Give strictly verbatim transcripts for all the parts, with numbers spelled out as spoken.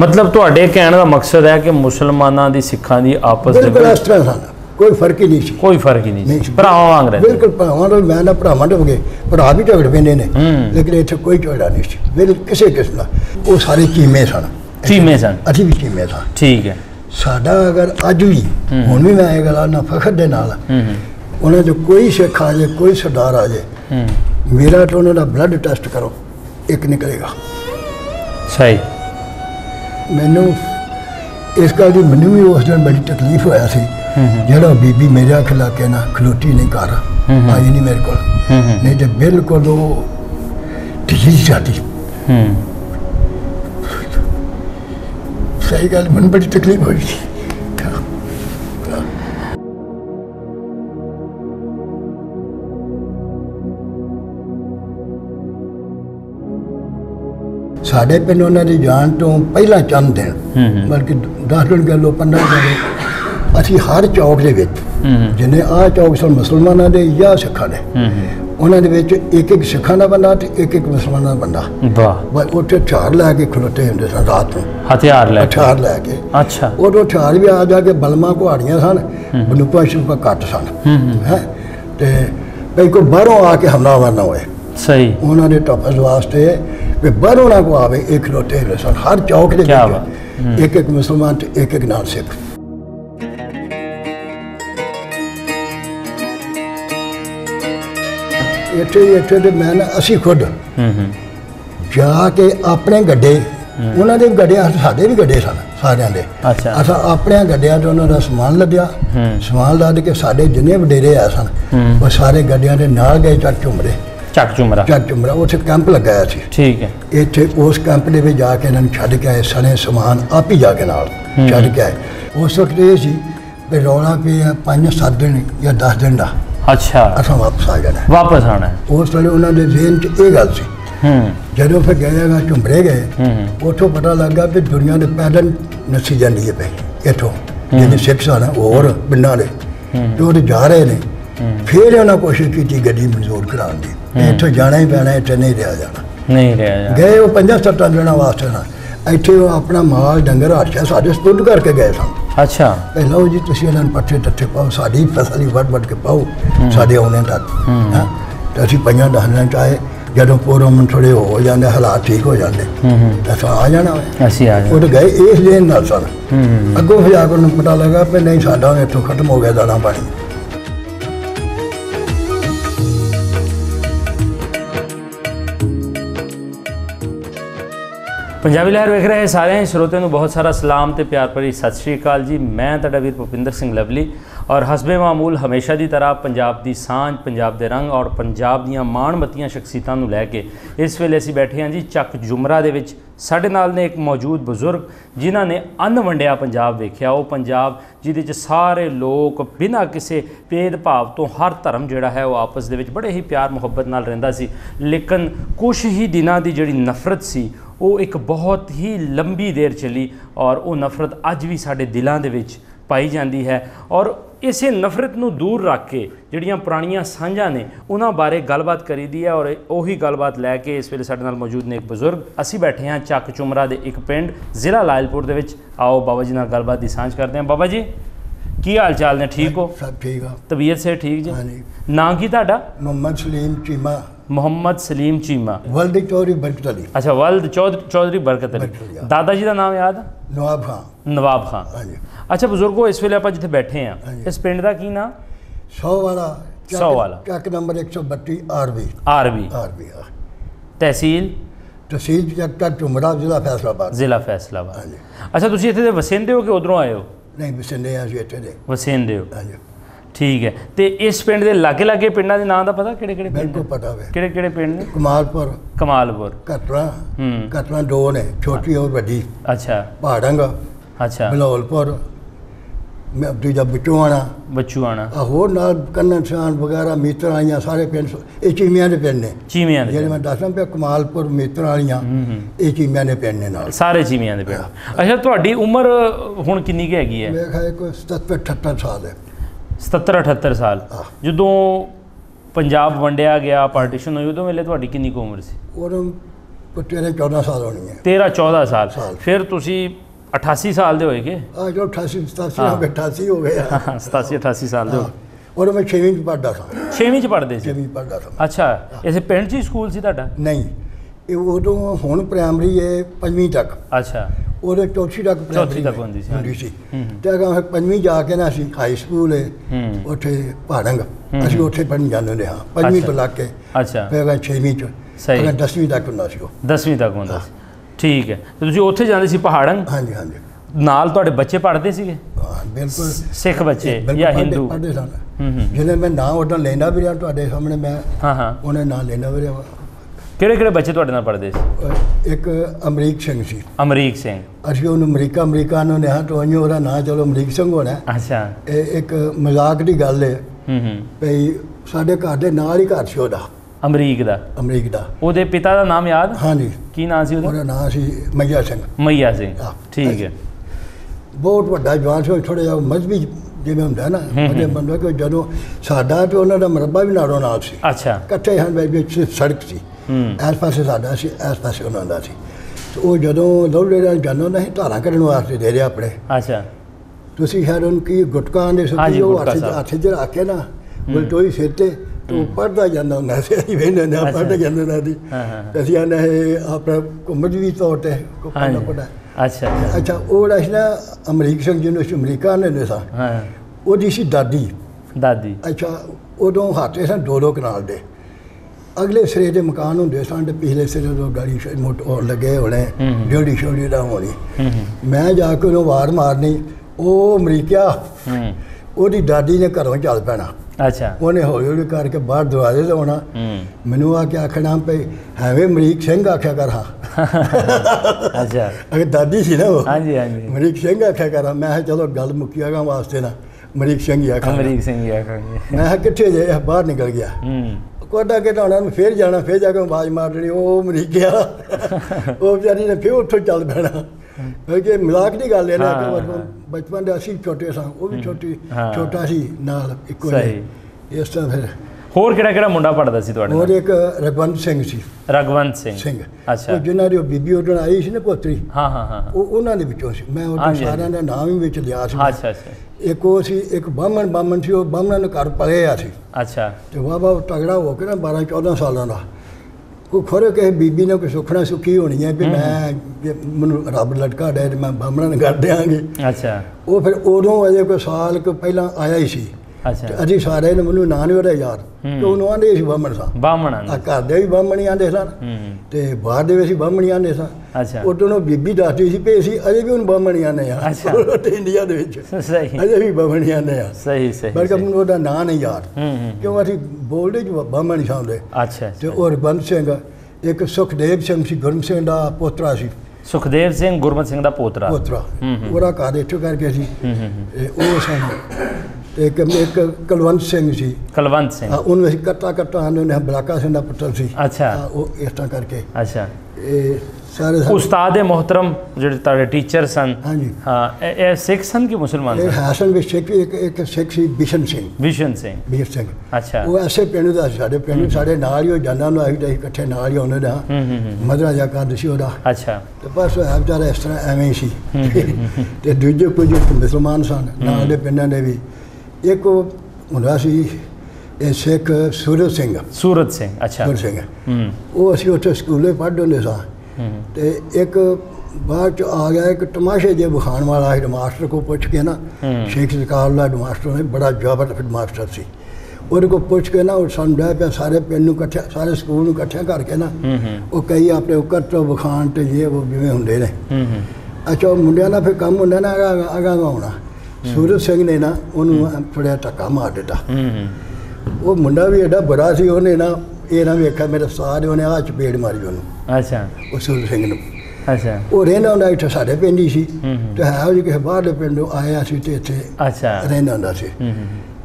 मतलब तुहाडे कहण दा मकसद है कि मुसलमानां दी सिखां दी आपस दे बिल्कुल इस तरह दा कोई फर्क ही नहीं सी, कोई फर्क ही नहीं सी, भरावां वांग रहे बिल्कुल। भरावां नाल मैं ना भरावां डगे भरा भी झगड़ पैंदे ने, लेकिन इत्थे कोई झगड़ा नहीं सी बिल्कुल किसी किस्म दा। वो सारे चीमे सन, चीमे सन, असीं भी चीमे सां, ठीक है। साडा अगर अज भी हुण भी मैं इह गल ना फखर दे नाल उन्हां जो कोई सिख आ जाए, कोई सरदार आ जाए, मेरा तो उन्हां दा ब्लड टैस्ट करो, एक निकलेगा सही। मैनू इस गल की मैनू भी उस दिन बड़ी तकलीफ होया सी, जो बीबी मेरे खिला के ना खलोती नहीं कर आई नहीं मेरे को, नहीं तो बिल्कुल वो ढील जाती सही गल, मैनू बड़ी तकलीफ हुई थी। साढ़े पिंड उन्होंने जान तो पहला चंद दिन बल्कि दस दिन कह लो पंद्रह दिन असी हर चौक के जिन्हें आ चौक सन मुसलमानों के या सिखा ने उन्होंने एक एक सिखा का बंदा तो एक एक मुसलमान का बंदा बस उठे हथियार लैके खड़ोते होंगे सन रात को, हथियार हथियार लैके। अच्छा उदो हथियार भी आ जाके बलमा कुहाड़ियां सन, बंदूकों शंदूक घट सन है, तो भाई कोई बाहरों आके हमलावर ना होए सही, उन्होंने टॉपस वास्ते भी बाहरों ना को आवे। एक खलोते हुए सन हर चौक के बीच एक एक मुसलमान तो एक एक नाल सिख। इतने इतने मैं असी खुद जाके अपने गड्ढे उन्होंने गड्ढे साढ़े भी गड्ढे सन सारे के, असा अपने गड्ढिया तो उन्होंने समान लद्या, समान लद के साढ़े जिन्ने वडेरे आए सन वह सारे गड्ढिया के नाल गए चक झुमरे चक झुमरा चक झुमरा उसे कैंप लगाया सी, ठीक है। इतने उस कैंप के भी जाके इन्होंने छड़ के आए सने समान आप ही जाके नाल छड़ के आए। उस वक्त ये सी भी रौला पे पाँच सत्त दिन या दस दिन का, अच्छा असा वापस आ जाना वापस आना है। उस वे उन्होंने जेन च ये गल सी, जो फिर गए झुमरे गए उतों पता लगा भी दुनिया के पैदल नसी जाती है पी इतों जिन्हें सिख सन होर पिंडा के तो जा रहे हैं। फिर उन्होंने कोशिश की गड्डी मंजूर कराने की, इतों जाना ही पैना, इतने नहीं रहा जाना नहीं रहा। गए वो पंजा सत्त दिन वास्ते ना इतने वो अपना माल डंगर हादसा सारे सुपुर्द करके गए सन। अच्छा लो जी तुम इन्होंने पट्ठे टट्ठे पाओ, साड़ी फसल ही वट वट के पाओ साढ़े आने तक है। तो असी पंजा दस दिन चाहे जो पूर्व थोड़े हो जाते हालात ठीक हो जाते तो अस आ जाना है। वो तो गए इस लेन ना सन, अगों फिर जाकर उन्होंने पता लगा भी नहीं साढ़ा इतों खत्म हो गया दाना पानी। पंजाबी लहर वेख रहे सारे श्रोतियां नूं बहुत सारा सलाम ते प्यार भरी सत श्री अकाल जी। मैं तुहाडा वीर भुपिंदर सिंह लवली और हसबे मामूल हमेशा दी तरह पंजाब दी सांझ, पंजाब दे रंग और पंजाब दियां माणमत्तियां शख्सियतां नूं लै के इस वेले असीं बैठे हां जी चक झुमरा दे विच। साडे नाल ने एक मौजूद बजुर्ग जिन्हां ने अन्न वंडिया पंजाब वेख्या, वो पंजाब जिहदे च सारे लोग बिना किसी भेदभाव तो हर धर्म जिहड़ा है वो आपस दे विच बड़े ही प्यार मुहब्बत नाल रहिंदा सी। लेकिन कुछ ही दिनां दी जिहड़ी नफरत सी वो एक बहुत ही लंबी देर चली और वो नफरत अज भी साढ़े दिलों के पाई जाती है। और इस नफरत को दूर रख के जिहड़ियां पुरानियां सांझां ने उन्हां बारे गलबात करी दी है और उही गलबात लैके इस वेले साडे नाल मौजूद ने एक बजुर्ग। असी बैठे हैं चक झुमरा दे एक पिंड जिला लायलपुर दे विच। आओ बाबा जी नाल गलबात दी सांझ करते हैं। बाबा जी की हाल चाल ने, ठीक हो? सब ठीक है, तबीयत से ठीक जी। नाम की तुहाडा? मोहम्मद सलीम चीमा। मोहम्मद सलीम चीमा। वल्द चौधरी बरकत अली। अच्छा वल्द चौधरी बरकत अली। दादाजी का नाम याद? नवाब खान। नवाब खान। अच्छा बजुर्गो इस वेले आपां जिथे बैठे हैं इस पिंड का की नाम? सौ वाला। सौ वाला चक नंबर एक सौ बत्ती आरबी आरबी आरबी तहसील तहसील चक झुमरा जिला फैसलाबाद जिला फैसलाबाद। अच्छा तुम इत्थे दे वसिंदे हो कि उधरों आए हो? नहीं वसिंदे इत्थे दे वसिंदे हो, ठीक है। तो इस पिंड के लागे लागे पिंडों के नाम का पता? किड़े किड़े बिल्कुल पता है किड़े किड़े पिंड ने? कमालपुर कमालपुर कटरा कटरा दो ने छोटी और वड्डी। अच्छा पहाड़ंग। अच्छा बलौलपुर दूजा बचूआना बचूआना होर नाल कन्नन शान वगैरह मीतर आलियाँ सारे पिंड ये चीमिया के पिंड ने। चीमिया जे मैं दसदा पिया कमालपुर मीतर आलियाँ ये चीमिया के पिंड ने नाल सारे चीमिया के पिंड। अच्छा तुहाडी उम्र हुण कितनी की हैगी है? मेरा ख्याल कोई सत्तर अठहत्तर साल है। सत्तर अठहत्तर साल जो पंजाब वंडिया गया पार्टीशन हुई उदों वेले तुहाडी कितनी उम्र सी? तेरह चौदह साल होनी है। तेरह चौदह साल, साल। फिर अठासी साल दे होएगे। हाँ जो अठासी सतासी हाँ अठासी हो गए हाँ सतासी अठासी साल दे हो। और मैं छेवीं च पढ़दा सी। छेवीं च पढ़दे सी। छेवीं पढ़दा सी। अच्छा इसे पिंड च स्कूल सी तुहाडा? नहीं उदों हुण प्राइमरी है पंजवीं तक। अच्छा उदों चौथी तक चौथी तक हुंदी सी हुंदी सी ते अगर पंजवीं जाके ना असीं हाई स्कूल है उत्थे पहाड़ंग असीं उत्थे पढ़न जांदे हुंदे हां पंजवीं तो लग के। अच्छा फिर अगर छेवीं च अगर दसवीं तक हुंदा सी ओह दसवीं तक हुंदा सी। ठीक है तो तुसीं उत्थे जांदे सी पहाड़ंग? हाँ जी हाँ जी। नाल तुहाडे बच्चे पढ़दे सीगे? बिल्कुल सिख बच्चे या हिंदू पढ़दे सन जिन्हें मैं ना उदां लैंदा भी रहा तुहाडे सामने मैं हाँ हाँ उन्हें ना लैंदा भी रहा। ਕਿਹੜੇ ਕਿਹੜੇ ਬੱਚੇ ਤੁਹਾਡੇ ਨਾਲ ਪੜ੍ਹਦੇ ਸੀ? ਇੱਕ ਅਮਰੀਕ ਸਿੰਘ ਸੀ। ਅਮਰੀਕ ਸਿੰਘ ਅਸੀਂ ਉਹਨੂੰ ਅਮਰੀਕਾ ਅਮਰੀਕਾ ਨੂੰ ਨਿਆ ਤੋਂ ਅਜੋ ਉਹਦਾ ਨਾਂ ਚਲੋ ਅਮਰੀਕ ਸਿੰਘ ਹੋਣਾ। ਅੱਛਾ ਇਹ ਇੱਕ ਮਜ਼ਾਕ ਦੀ ਗੱਲ ਹੈ ਹੂੰ ਹੂੰ ਭਈ ਸਾਡੇ ਘਰ ਦੇ ਨਾਲ ਹੀ ਘਰ ਸੀ ਉਹਦਾ ਅਮਰੀਕ ਦਾ ਅਮਰੀਕ ਦਾ। ਉਹਦੇ ਪਿਤਾ ਦਾ ਨਾਮ ਯਾਦ? ਹਾਂਜੀ ਕੀ ਨਾਂ ਸੀ ਉਹਦਾ? ਉਹਦਾ ਨਾਂ ਸੀ ਮਈਆ ਸਿੰਘ। ਮਈਆ ਸਿੰਘ ਠੀਕ ਹੈ। ਬਹੁਤ ਵੱਡਾ ਜਵਾਨ ਸੀ ਥੋੜ੍ਹਾ ਜਿਹਾ ਮਜ਼ਬੀ ਜਿਵੇਂ ਹੁੰਦਾ ਨਾ ਉਹਦੇ ਬੰਦਾ ਕਿ ਜਦੋਂ ਸਾਡਾ ਅਤੇ ਉਹਨਾਂ ਦਾ ਮਰਬਾ ਵੀ ਨਾਲੋਂ ਨਾਲ ਸੀ। ਅੱਛਾ ਇਕੱਠੇ ਹਨ ਬਾਈ ਵਿੱਚ ਸੜਕ ਸੀ इस पास साडा सी इस पास उन्होंने सी तो वो जो लवली जाना होंगे धारा कढ़न वास्ते दे रहे अपने। अच्छा तुम शायद उनकी गुटका आते हथ च रख के ना बलटोई सिर से तो पढ़ता जाता होंगे पढ़ते जाते होंगे असं आने अपना मजबी तौर पर पढ़ना पढ़ा। अच्छा अच्छा वो ना अमरीक सिंह जिन्होंने अमरीका आने सी सी दादी दादी। अच्छा उदों हाथे सन दो दो कनाल के अगले सिरे के मकान होंगे सन तो पिछले सिरे तो गाड़ी मोटर लगे होने ड्योड़ी श्योड़ी होनी मैं जाके उन्होंने वार मारनी वो अमरीकिया वो दादी ने घरों चल पैना। अच्छा उन्हें हौली हौली करके बाहर दरवाजे से आना मैनू आके आखना भाई हैवे अमरीक सिंह आख्या कर हाँ अगर दादी सी ना वो अमरीक सिंह आख्या कर हाँ मैं चलो गल मुक्की आगा वास्ते ना अमरीक सिंह ही आखा अमरीक सिंह ही आखा मैं किट्ठे जे बाहर निकल गया कोडा के तो फिर जाना फिर जाके आवाज मार देनी वो अमरीकिया वो बेचारी ने फिर उठो चल पैना क्योंकि मजाक की गल है ना बचपन के असी छोटे सा वो भी छोटी छोटा सी नाल इक्को इस तरह फिर होर केड़ा केड़ा मुंडा पढ़दा सी तुहाडे? होर एक रघवंत सिंह सी। रघवंत सिंह सिंह अच्छा जिन्हां दी बीबी उधर आई सी ना पोतरी हाँ हाँ हाँ वो उन्हां दे विचों सी मैं उधर सारिआं दा नाम ही विच लिया सी। अच्छा अच्छा एक वो सी एक ब्राह्मण ब्राह्मण सी वो ब्राह्मण ने घर पलिआ सी। अच्छा ते वाह वाह तगड़ा हो के ना बारह चौदह सालां दा कोई खोरे किसी बीबी ने कोई सुखना सुखी होनी है कि मैं मैनू रब लटका दे मैं ब्राह्मण ने कर देंगे। अच्छा वो फिर उदों अजे कोई साल को पहलां आया ही सी। अच्छा अभी सारे ने मैनू ना नहीं होता यार तो उन्होंने आते अस ब्राह्मण सा ब्राह्मण घर के भी ब्राह्मण ही आते सन तो बाहर के भी अस ब्राह्मण ही आते सन उदों बीबी दसदी सी पे असीं अजे भी हम ब्राह्मण ही आने इंडिया अजे भी ब्राह्मण ही आने बल्कि मैनू उहदा नां नहीं यार क्यों असीं बोलदे ब्राह्मण ही समझदे। अच्छा तो और रघवंत सिंह एक सुखदेव सिंह सी गुरम सिंह दा पोतरा सी। सुखदेव सिंह गुरमत सिंह दा पोतरा पोतरा उहदा घर इत्थों करके सी ओ सन एक एक कलवंत सिंह जी कलवंत सिंह उन्होंने कट्टा कट्टा उन्होंने बलाका सिंह का पुत्र सी। अच्छा वो इस तरह करके। अच्छा सारे उस्ताद मोहतरम जो तारे टीचर सन हाँ जी हाँ सिख सन कि मुसलमान सन भी सिख एक एक सिख सी बिशन सिंह बिशन सिंह बिशन सिंह। अच्छा वो ऐसे पिंड का साढ़े पिंड साढ़े नाल ही जाना उन्होंने इकट्ठे नाल ही आने दा मदरा जा कर सी ओहदा। अच्छा तो बस बेचारा इस तरह एवें सी तो दूजे कुछ मुसलमान सन नाल दे पिंडां दे भी एक होंदा सी सिख सूरत सिंह सूरत सिंह। अच्छा सूरत सिंह वो असीं उत्थे स्कूले पढ़दे हुंदे सां ते एक बाद च आ गया एक तमाशे जे बखाण वाला हेडमास्टर को पुछ के ना शेख सरकार दा हेडमास्टर ने बड़ा जवाबदार हेडमास्टर सी उहदे को पुछ के ना समझाया पिया सारे पिंड नूं इकट्ठा सारे स्कूल नूं इकट्ठा करके ना वो कई अपने उकट्ठा बखाण ते जे वो जिवें हुंदे ने। अच्छा वो मुंडियां दा फिर कम हुंदा ना अगां आउणा सूरत सिंह ने ना उन्होंने थोड़ा धक्का मार दिता वो मुंडा भी एडा बड़ा सी उन्हें ना ये ना वेखा मेरे सारे उन्हें हाथ चपेट मारी उन्होंने। अच्छा वो सूरत सिंह ने। अच्छा वो रहा होंगे इतने साढ़े पिंड ही सी तो है वो किसी बाहरले पिंडों आया सी तो इतने रहा होंगे सी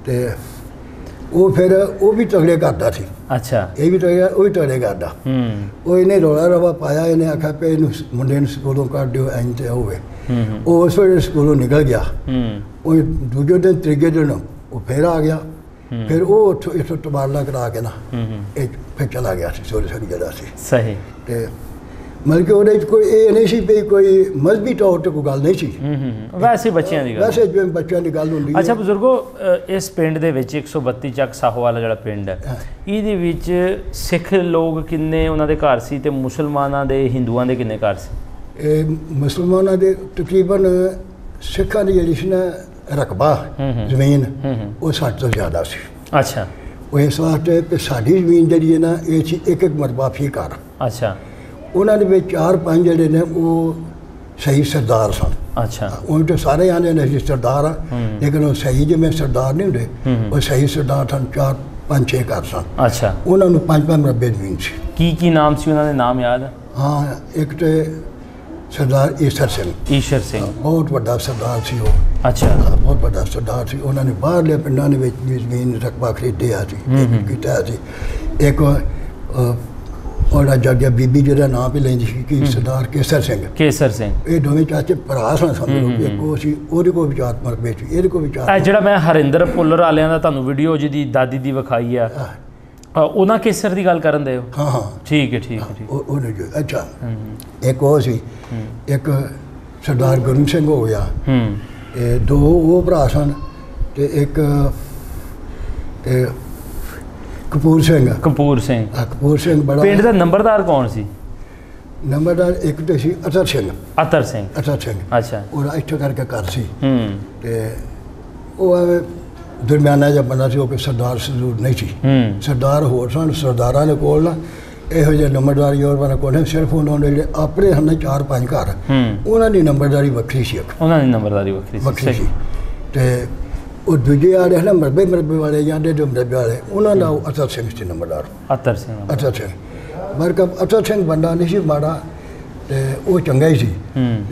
तो वो फिर वो भी तगड़े करता सी। अच्छा ये भी तगड़े वो भी तगड़े करता वो इन्हें रौला रवा पाया इन्हें आखिया पे इन मुंडे ने स्कूलों कढ दिओ इंज ते होवे वो उस वे स्कूलों निकल गया वो दूजे दिन त्रीजे दिन वो फिर आ गया फिर वो उठो इथों तबादला करा के ना फिर चला गया सूरत सिंह जरा सी। सही तो बल्कि उन्हें कोई ये नहीं सी पे कोई मजहबी तौर ते कोई गल नहीं सी वैसे बच्चियां दी गल वैसे जिवें बच्चियां दी गल हुंदी है। अच्छा बुजुर्गो इस पिंड दे विच एक सौ बत्ती चक साहोवाल जिहड़ा पिंड है इहदे विच सिख लोग किन्ने उन्हां दे घर सी ते मुसलमानां दे हिंदुआं दे किन्ने घर सी? मुसलमानां दे तकरीबन सिखां दी जिहड़ी सी ना रकबा जमीन वो साठ तो ज़्यादा सी। अच्छा वो इस वास्ते कि साडी जमीन जिहड़ी है ना ये एक एक मरबा फी घर। अच्छा उन्होंने भी चार पांच जड़े ने वो सही सरदार सन। अच्छा उन्हें तो सारे आने ने सरदार हाँ लेकिन वो सही जिमें सरदार नहीं होंगे वो सही सरदार सन चार पांच छे घर सन। अच्छा उन्होंने पांच पांच मरबे जमीन सी। की की नाम से उन्होंने नाम याद है? हाँ एक तो सरदार ईशर सिंह ईशर सिंह बहुत बड़ा सरदार सी वो। अच्छा हाँ बहुत बड़ा सरदार सी उन्होंने बाहरले पिंडों ने जमीन रकबा खरीदया सी। एक और जगह बीबी जो नाम भी लेंदी सी कि सरदार केसर सिंह केसर सिंह ये दोवें चाचे भरा सन समझ लो कि को सी ओदे को विचार मरबे सी एदे को विचार आ जेड़ा मैं हरिंदर पुलर वालियां दा तुहानू वीडियो जी दी दादी दी विखाई आ ओना केसर दी गल करन दे हो? हां हां ठीक है ठीक है ठीक ओने जो। अच्छा एक ओ सी एक सरदार गुरु सिंह हो गया ए दो वो भरा सन ते एक ए कपूर सिंह कपूर सिंह कपूर सिंह बड़ा पिंड दा नंबरदार कौन सी? नंबरदार एक तो सी अतर सिंह अतर सिंह अतर सिंह। अच्छा और इत्थे करके घर सी ते ओ दरम्याना जिहा बंदा सी कोई सरदार सरूर नहीं सी सरदार होर सन सरदारां दे कोल ना इहो जिहे नंबरदार योर बना कोल सिर्फ उन्होंने जिहड़े अपने हन चार पांच घर उन्हां दी नंबरदारी वक्खरी सी उन्हां दी नंबरदारी वक्खरी सी ते और दूजे आ रहे हैं ना मरबे मरबे वाले या जो मरबे वाले उन्होंने अतर सिंह से नंबरदार अतर सिंह अतर सिंह मरकब अतर सिंह बंदा नहीं सी माड़ा तो वह चंगा ही सी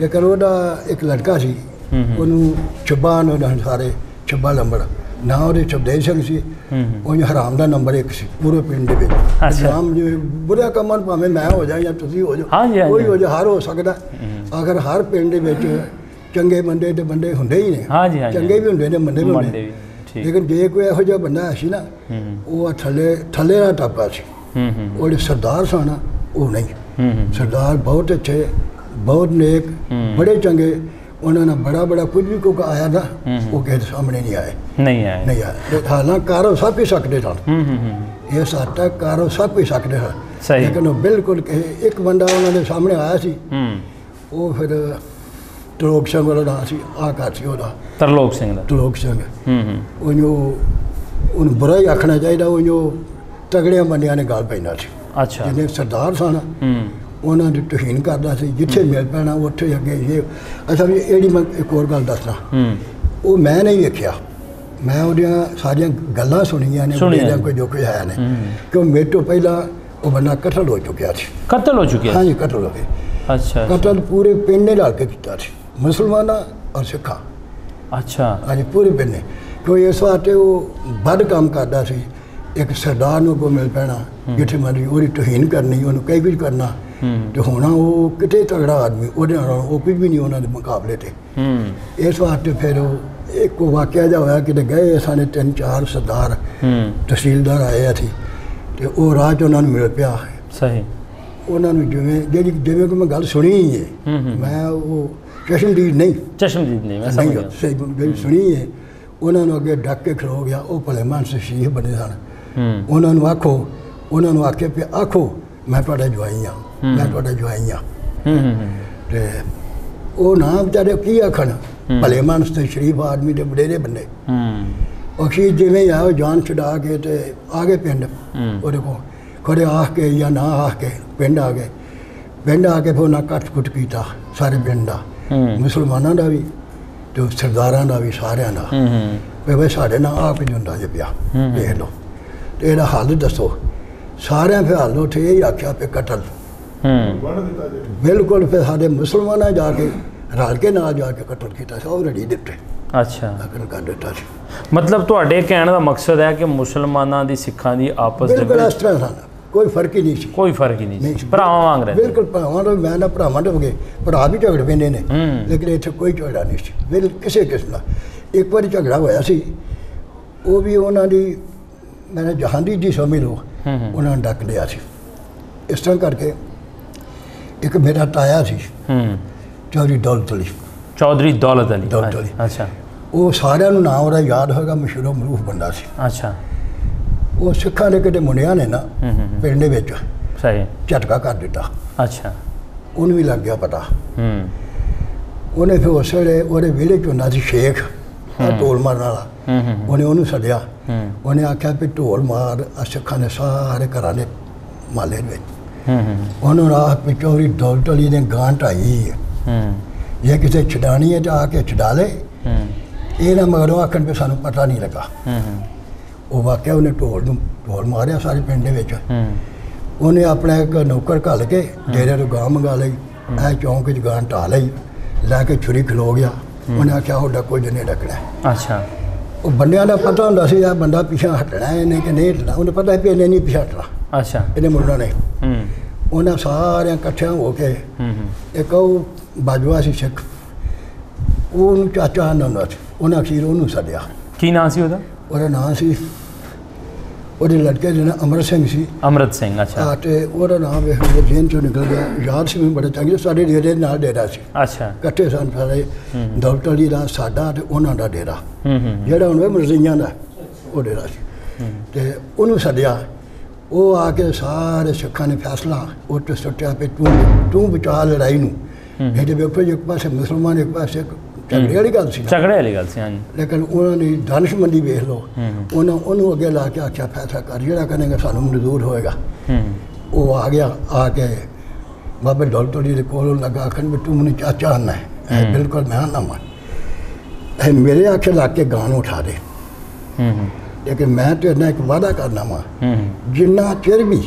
लेकिन वह एक लड़का सी ओनू छब्बा ने सारे छब्बा नंबर ना वो शब्देव सिंह से उन हराम का नंबर एक सी पूरे पिंड के हराम बुरा कम भावें मैं हो जाए या तुम हो जाओ कोई हो जाए हर हो सकता अगर हर पिंड चंगे बंदे तो बंदे होंगे ही ने चंगे भी होंगे ने बंदे भी होंगे लेकिन जे कोई इहो जिहा बंदा सी ना वो थले थले दा टापा सी वो सरदार सन वो नहीं सरदार बहुत अच्छे बहुत नेक बड़े चंगे उन्होंने बड़ा बड़ा कुछ भी कुछ आया ना वो किसी सामने नहीं आए नहीं आए नहीं आए हालांकि कारो सब ही सकते सन इस हद तक कारो सब ही सकते सन लेकिन बिल्कुल एक बंदा उन्होंने सामने आया सी वो फिर त्रोक सिंह वाला नाम से आ घर से तरलोक सिंह त्रोक सिंह उन बुरा ही आखना चाहिए उन्हों तगड़िया बंदियां ने गल पैना सी। अच्छा जिन्हें सरदार सन उन्होंने तुहीन करना सी जिथे मिल पैना उत्थे अगे ये अच्छा भी एड़ी मैं एक होर गल दसना वो मैं नहीं वेख्या मैं ओदियां सारियां गल्लां सुनियां ने मेरा कोई जो कुछ है ने क्यों मेरे तो पहला वो बंदा कतल हो चुका कतल हो चुका हाँ जी कतल हो गया। अच्छा कतल पूरे पिंड ने रल के किया मुसलमान और सिखा। अच्छा हाँ जी पूरे पिंड ने क्योंकि इस वास्ते वो बद काम करता सी एक सरदार नूं को मिल पैना जिथे मर्जी ओहदी तुहीन करनी उन्होंने कई कुछ करना तो होना वो कितने तगड़ा आदमी ओहदे नाल वो कुछ भी नहीं उन्होंने मुकाबले ते इस वास्ते फिर वो एक वाकिया जिहा होया किते गए साने तीन चार सरदार तहसीलदार आए थे तो वो राह च उन्होंने मिल पिया सही उन्होंने जिमें जी जिमें कि मैं गल सुनी है मैं वो चश्मदीद नहीं चश्मदीद नहीं मैं सही जी सुनी है उन्होंने अगे डक के खलो गया वो भले मानस शहीद बने सन उन्होंने आखो उन्होंने आखे पे आखो मैं थोड़ा जवाई हाँ मैं थोड़ा जवाई हाँ तो वो ना बेचारे की आखन भले मानस तो शरीफ आदमी के बडेरे बंदे अखी जिमें आओ जान छुड़ा के तो आ गए पिंड वो देखो खड़े आख के या ना आख के पिंड आ गए पिंड आके फिर उन्हें कट कुट किया सारे पिंड का मुसलमानों का भी तो सरदारों का भी सारे का भी भाई साढ़े ना आप ही होंदा जो पिया देख लो तो यह हल दसो सारे फिर हल उठे यही आख्या पे कतल बिल्कुल फिर सारे मुसलमाना जाके रल के ना जाके कतल किया रड़ी दिते। अच्छा मतलब तुहाडे कहने का मकसद है कि मुसलमानों की सिखां की आपस में कोई फर्क ही नहीं कोई फर्क ही नहीं भरावां वांग रहे बिल्कुल भरावां मैं ना भरावां दे गए भरा भी झगड़ पैंदे ने लेकिन इत्थे कोई झगड़ा नहीं बिल किसी किस्म का। एक बार झगड़ा होया सी वो भी उन्हां दी मैंने जहांगीर जी समझ लो उन्होंने डक लिया सी इस तरह करके एक मेरा ताया सी चौधरी दौलत अली चौधरी दौलत अली दौलत अली अच्छा वो सारिया ना वह याद है मशहूर मरूफ बंदा सी। अच्छा वो सिखा ने कितने मुंडिया ने ना पिंड झटका कर दिता। अच्छा उन्हें भी लग गया पता। उन्हें फिर उस वे और वेहड़े च होंगे शेख ढोल मारने वाला उन्हें उन्होंने सद्या। उन्हें आख्या भी ढोल मार सिखा ने सारे घर ने माले उन्होंने आख भी चौधरी दौलत अली ने गांठ आई है जे किसी छानी है तो आके छा ले ये ना मगरों आखन भी सानू पता नहीं लगा। वो वाकया उन्हें ढोल ढोल मारिया सारे पिंड उन्हें अपना एक नौकर घल के डेरे तो गां मंगा ली ए चौंक च गां ढा ली लैके छुरी खिलो गया। उन्हें आख्या ओडा कोई नहीं डकना। अच्छा वो बंदियां का पता होंदा सी बंदा पिछा हटना इन्हें कि नहीं हटना। उन्हें पता है भी इन्हें नहीं पिछा हटना। अच्छा इन्हें मुड़ना नहीं। उन्हें सारे कट्ठे होके एक बाजवा सी सिख ओनू चाचा आना उन्हें अखीर ओनू सद्या। की नाम सी ओहदा? ओहदा नाम सी ओहदे लड़के दा नाम अमृत सिंह सी। अमृत सिंह अच्छा ते ओहदा नाम वेखदे जेन चों निकल गया। याद सी मैं बड़ा चंगे साडे डेरे नाल डेरा सी। अच्छा इकट्ठे सन सारे दौलत अली दा साडा ते उन्हां दा डेरा जेहड़ा हुण मरज़ियां दा ओह डेरा सी ते ओनू सद्या। वो आके सारे सिखां ने फैसला उत्ते सुट्टिया पे तू तू बचा लड़ाई नूं बेटे वेखो एक पासे मुसलमान एक पासे झगड़े वाली गल सी झगड़े वाली गल सी। हाँ लेकिन उन्होंने दानिशमंदी वेख लो उन्होंने उन्होंने अगे ला के आख्या फैसला कर जो कहेंगे सानू मंजूर होएगा। वो आ गया आके बाबे दौलत अली को लगा आखन भी तू मैंने चाचा आना है बिल्कुल मैं आना मन ए मेरे आखे ला के गान उठा दे लेकिन मैं तो इन्ना एक वादा करना वा जिन्ना चिर भी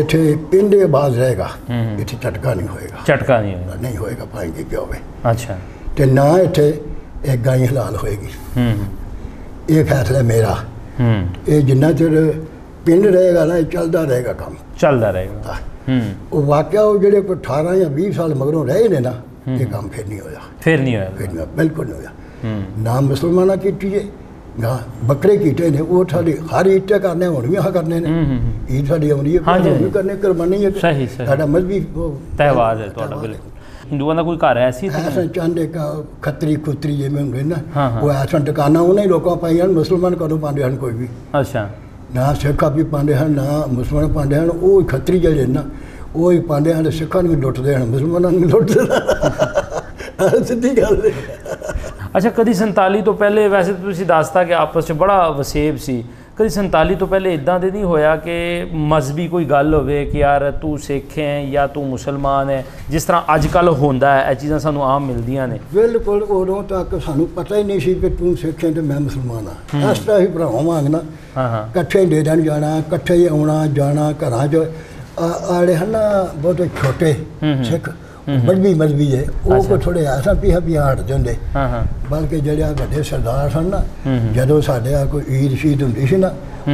इतने पिंड आबाद रहेगा इतने झटका नहीं होएगा झटका नहीं होएगा नहीं होएगा भाई प्यो में। अच्छा तो ना इतने एक गाय हलाल होएगी ये फैसला मेरा। ये जिन्ना चिर पिंड रहेगा ना ये चलता रहेगा काम चलता रहेगा। वो वाकया वो जो अठारह या बीस साल मगरों रहे ने ना ये काम फिर नहीं होया फिर नहीं होया फिर नहीं बिल्कुल नहीं होया। ना मुसलमाना की बकरे कीते ने वो साड़ी हर ईद ते करने हुण भी अस करने ने ईद साड़ी आउंदी है करने कुर्बानी है साडा मजहबी त्यौहार है तुहाडा बिल्कुल। हिंदुओं का कोई घर है ऐसी ऐसा चांदे का खतरी खुतरी जिवें हुंदे ना वो ऐसा दुकाना उन्हें लोगों पाइयां मुसलमान कदों पांदे हन कोई भी। अच्छा ना सिख भी पांदे हन ना मुसलमान पांदे हन वो खतरी जिहड़े ना वो ही पांदे हन सिखां नूं लुटदे हन मुसलमानां नूं लुटदे सीधी गल है। अच्छा कभी संताली तो पहले वैसे तुसीं दसता कि आपस में बड़ा वसेब सी कभी संताली तो पहले इदा तो नहीं होया कि मजहबी कोई गल हो कि यार तू सिख है या तू मुसलमान है जिस तरह अजकल होंदा है ये चीज़ां सानूं आम मिलदियां ने। बिल्कुल उदों तक सानूं पता ही नहीं सी कि तू सिख है तो मैं मुसलमान हाँ इस तरह ही भरावां वांगना कट्ठे डेरन जाना कट्ठे ही आना जाना घर च आड़े है ना बहुत छोटे सिख मजहबी मजहबी है वो अच्छा। थोड़े ऐसा भी भी हट जाते बल्कि जोड़े वे सरदार सन ना जो साढ़े कोई ईद शीद होंगी सी ना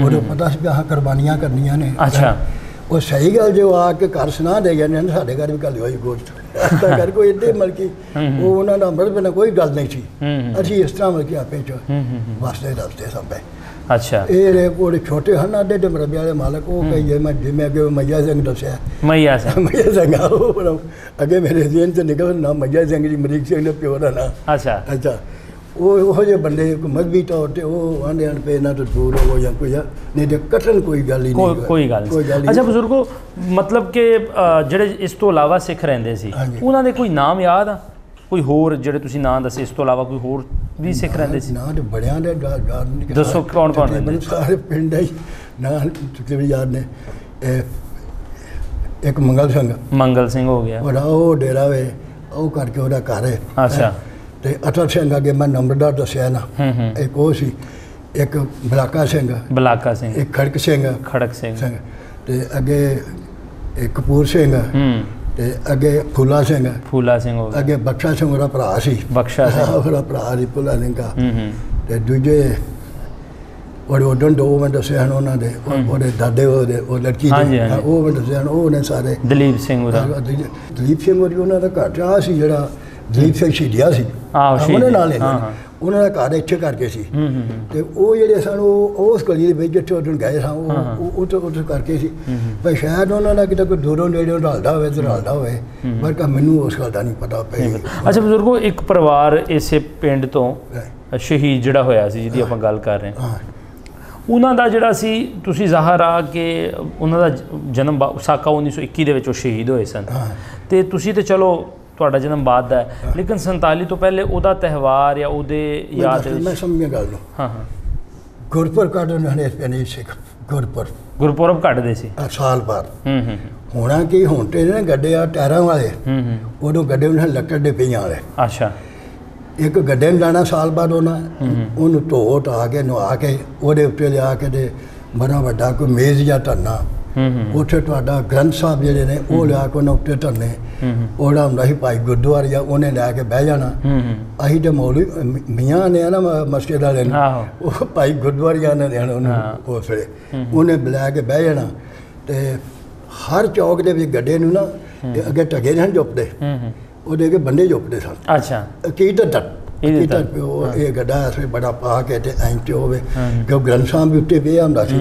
उदों पता सी अस कुर्बानियां करनियां ने। अच्छा वो सही गल जो आके घर सुना दे जाने साढ़े घर भी कल गोश्त कर कोई इधे मतलब कि वो उन्होंने अमृत बिना कोई गल नहीं सी असी इस तरह मतलब कि आपे च वसते दसते सब। अच्छा ये कोई छोटे हैं ना डेडे मरबे वाले मालक वो कही मैं जिम्मे अगे मैया सिंह दसिया मैया मैया सिंह अगे मेरे जेन से निकल ना मैया सिंह जी मरीक सिंह ने प्यो का ना। अच्छा अच्छा वो वो जे बंदे मजहबी तौर पर वो आंधे आन पे इन्हों तो दूर हो या कोई या नहीं तो कठन कोई गल ही नहीं कोई गल कोई गल। अच्छा बजुर्गो मतलब कि जेडे इस तो अलावा सिख रहिंदे सी उन्हां दे कोई नाम याद आ कोई होर जेडे तुसीं नाम दस्से इस तो अलावा कोई होर भी सिख रहिंदे सी? नाम बड़ियां दे दसो कौन कौन रहिंदे सारे पिंड दे नाम तकरीबन याद ने। एक मंगल सिंह मंगल सिंह हो गया ओदा ओ डेरा वे ओ करके ओदा घर है। अच्छा ते अटल सिंह अगे मैं नंबरदार दसिया ना एक ओ सी एक बलाका सिंह बलाका सिंह एक खड़क सिंह खड़क सिंह ते अगे एक कपूर सिंह अगे फूला सिंह फूला सिंह अगे बख्शा सिंह ओहदा भरा सी बख्शा सिंह ओहदा भरा सी भुला सिंह का ते दूजे और उदन दो मैं दसे हैं उन्होंने और दादे और लड़की वो मैं दसे हैं उन्हें सारे दलीप सिंह दलीप सिंह उन्होंने घर चा सी जरा दलीप सिंह शहीदिया सी उन्हें नाल उन्होंने घर इत्थे करके सी ते ओह जेहड़े सन उस गली दे विच जिथे उदन गए सन ओह उत उत करके सी भाई शायद उन्होंने किते कोई दूरों नेड़ों ढलदा होवे ते ढलदा होवे पर का मैनू उस गल दा नहीं पता पई। अच्छा बुजुर्गो एक परिवार इसे पिंड तो शहीद जिहड़ा होया सी जिहदी आपां गल कर रहे हां उन्हां दा जिहड़ा सी तुसीं ज़ाहर आ के उन्हां दा जन्म साका उन्नीस सौ इक्कीस दे विच ओह शहीद होए सन ते तुसीं ते चलो ਤੁਹਾਡਾ ਜਨਮ ਬਾਅਦ ਦਾ ਹੈ ਲੇਕਿਨ ਸੰਤਾਲੀ ਤੋਂ ਪਹਿਲੇ ਉਹਦਾ ਤਿਹਵਾਰ ਜਾਂ ਉਹਦੇ ਯਾਦ ਮੈਂ ਸਮਝਿਆ ਗੱਲ ਨੂੰ ਹਾਂ ਹਾਂ ਗੁਰਪੁਰਬ ਕੱਢਦੇ ਨੇ ਨਹੀਂ ਸਿੱਖ ਗੁਰਪੁਰਬ ਗੁਰਪੁਰਬ ਕੱਢਦੇ ਸੀ ਸਾਲ ਬਾਅਦ ਹੂੰ ਹੂੰ ਹੋਣਾ ਕੀ ਹੁਣ ਤੇ ਨੇ ਗੱਡੇ ਆ ਟਾਇਰਾਂ ਵਾਲੇ ਹੂੰ ਹੂੰ ਉਦੋਂ ਗੱਡੇ ਉਹਨਾਂ ਲੱਕੜ ਦੇ ਪਈਆਂ ਵਾਲੇ ਅੱਛਾ ਇੱਕ ਗੱਡੇ ਨੂੰ ਲਾਣਾ ਸਾਲ ਬਾਅਦ ਉਹਨਾਂ ਉਹਨੂੰ ਧੋਟ ਆ ਕੇ ਨਵਾ ਕੇ ਉਹਦੇ ਉੱਤੇ ਲਿਆ ਕੇ ਤੇ ਬੜਾ ਵੱਡਾ ਕੋਈ ਮੇਜ਼ ਜਾਂ ਧਰਨਾ उठे तो ग्रंथ साहब जोड़े ने वह लिया के उन्हें उत्ते धरने ओड़ा होंगे ही भाई गुरुद्वारे जा उन्हें लै के बह जाना अं तो मौलवी मियाँ ने ना मस्जिद वाले ने भाई गुरुद्वारे जाने देना उन्होंने उस वे उन्हें लै के बह जाना तो हर चौक के गड्ढे ना अगे ढगे नहीं चुपते और अगे बंदे चुपते सन अच्छा की धर ਇਹ ਗੱਡਾ ਸੀ ਬੜਾ ਪਾ ਕੇ ਤੇ ਐਂਟੇ ਹੋਵੇ ਕਿਉਂ ਗ੍ਰੰਥ ਸਾਹਿਬ ਵੀ ਉੱਤੇ ਪਿਆ ਹੁੰਦਾ ਸੀ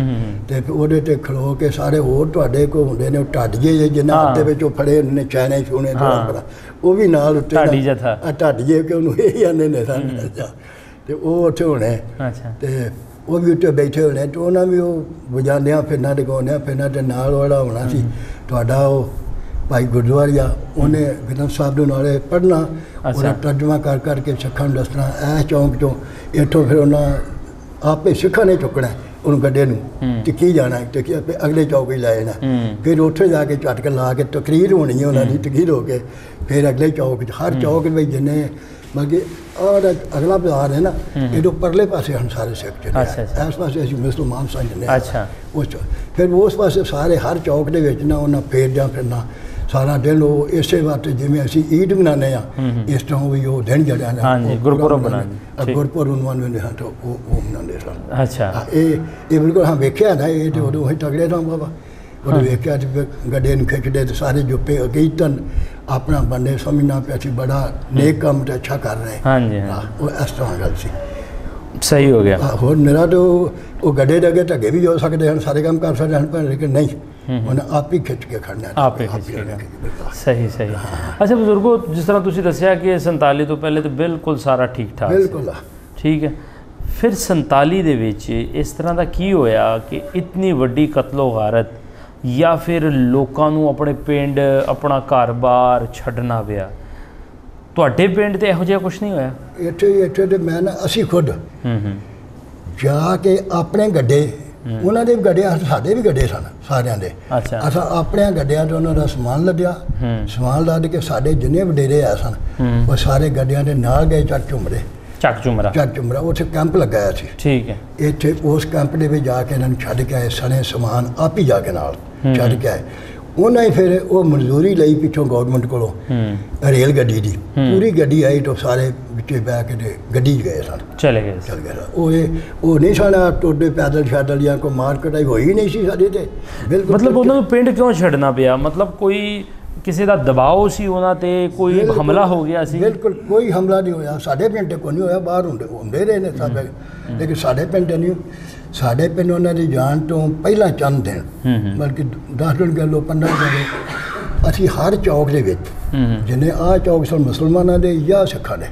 ਤੇ ਉਹਦੇ ਤੇ ਖਲੋ ਕੇ ਸਾਰੇ ਹੋਰ ਤੁਹਾਡੇ ਕੋ ਹੁੰਦੇ ਨੇ ਉਹ ਟੱਟ ਜੇ ਜਿਨ੍ਹਾਂ ਦੇ ਵਿੱਚੋਂ ਫੜੇ ਨੇ ਚਾਹਨੇ ਛੂਣੇ ਥੋੜਾ ਉਹ ਵੀ ਨਾਲ ਉੱਤੇ ਟੱਟ ਜੇ ਥਾ ਟੱਟ ਜੇ ਕਿ ਉਹਨੂੰ ਇਹ ਜਾਂਦੇ ਨੇ ਸਾਨੂੰ ਤੇ ਉਹ ਉੱਥੇ ਹੋਣੇ ਤੇ ਉਹ ਵੀ ਉੱਤੇ ਬੈਠੇ ਹੋਣੇ ਤੇ ਉਹਨਾਂ ਵੀ ਉਹ ਵਜਾਉਂਦਿਆਂ ਫਿਰਨਾ ਡਗਾਉਂਦਿਆਂ ਫਿਰਨਾ ਤੇ ਨਾਲ ਉਹਦਾ ਹੋਣਾ ਸੀ ਤੁਹਾਡਾ ਉਹ भाई गुरुद्वारिया उन्हें ग्रंथ साहब नाले पढ़ना अच्छा। तर्जमा कर करके सिखा दसना ए चौंक चो इतों फिर उन्हें आपे सिखा ने चुकना उन्होंने गड्ढे टिकी जाना टिकी अगले चौक ही ला जाना फिर उत्थे जाके झटके ला के तकरीर होनी है उन्होंने तकरीर हो के फिर अगले चौक हर चौक में जिन्हें मतलब कि और अगला बाजार है ना ये परले पासे हम सारे सिख इस पास अभी मुसलमान समझने उस फिर उस पास सारे हर चौक के ना उन्हें फेरदा फिरना सारा दिन वो इस वास्ते जिमें असीं ईद मनाने इस तरह भी वो दिन जड़ा गुरपुरब गुरपुरब मनाते हैं तो वो मनाते सन अच्छा ये बिल्कुल हाँ वेख्या ना ये तो उदों असीं तगड़े था बाबा उदों वेख्या गड्ढे नूं खिचदे ते सारे जुपे अकीतन अपना बंदे समझना कि असीं बड़ा नेक काम ते अच्छा कर रहे हैं वो इस तरह गल सी सही हो गया होर मेरा तो वो गड्ढे दे अगे ढगे भी हो सकते हैं सारे काम कर सकते हैं पर लेकिन नहीं उन्हें आप ही खिंच के खड़ना आप ही सही सही अच्छा बुजुर्गो जिस तरह तुसीं दस्सिया कि संताली तो पहले तो बिल्कुल सारा ठीक ठाक बिल्कुल ठीक है फिर संताली दे विच इस तरह का की होया कि इतनी वड्डी कतलो गारत या फिर लोगों नूं अपने पिंड अपना कारोबार छड्डना पिया ਤੁਹਾਡੇ ਪਿੰਡ ਤੇ ਇਹੋ ਜਿਹਾ ਕੁਝ ਨਹੀਂ ਹੋਇਆ ਇੱਥੇ ਇੱਥੇ ਤੇ ਮੈਂ ਨਾ ਅਸੀਂ ਖੁਦ ਜਾ ਕੇ ਆਪਣੇ ਗੱਡੇ ਉਹਨਾਂ ਦੇ ਗੱਡੇ ਸਾਡੇ ਵੀ ਗੱਡੇ ਸਨ ਸਾਰਿਆਂ ਦੇ ਅਸਾਂ ਆਪਣੇ ਗੱਡਿਆਂ ਤੋਂ ਉਹਨਾਂ ਦਾ ਸਮਾਨ ਲੱਦਿਆ ਸਮਾਨ ਲੱਦ ਕੇ ਸਾਡੇ ਜਿੰਨੇ ਵਡੇਰੇ ਆ ਸਨ ਉਹ ਸਾਰੇ ਗੱਡਿਆਂ ਦੇ ਨਾਲ ਗਏ ਚੱਕ ਝੁੰਮਰੇ ਚੱਕ ਝੁੰਮਰਾ ਚੱਕ ਝੁੰਮਰਾ ਉੱਥੇ ਕੈਂਪ ਲਗਾਇਆ ਸੀ ਠੀਕ ਹੈ ਇੱਥੇ ਉਸ ਕੈਂਪ ਦੇ ਵਿੱਚ ਜਾ ਕੇ ਇਹਨਾਂ ਨੂੰ ਛੱਡ ਕੇ ਆਏ ਸਣੇ ਸਮਾਨ ਆਪ ਹੀ ਜਾ ਕੇ ਨਾਲ ਛੱਡ ਕੇ ਆਏ उन्हें फिर वो मंजूरी ली पिछों गौरमेंट को रेल गड्डी की पूरी गड्डी आई तो सारे बिचे बह के गड्डी गए सन चले गए चल गए सन वो नहीं सारा टोडे पैदल शैदल या कोई मार कटाई हो ही नहीं सी साडे ते बिल्कुल मतलब उन्होंने पिंड क्यों छड़ना पिया मतलब कोई किसी का दबाव सी उन्हां ते कोई हमला हो गया सी बिल्कुल कोई हमला नहीं होया साडे पिंड ते कोई नहीं होया बाहर हुंदे हुंदे रहे ने सब लेकिन साडे पिंड नहीं साढ़े पिंड उन्होंने जान तो पहला चंद दिन बल्कि दस दिन कह लो पंद्रह दिन असी हर चौक के जिन्हें आ चौक सन मुसलमानों के या सिखा ने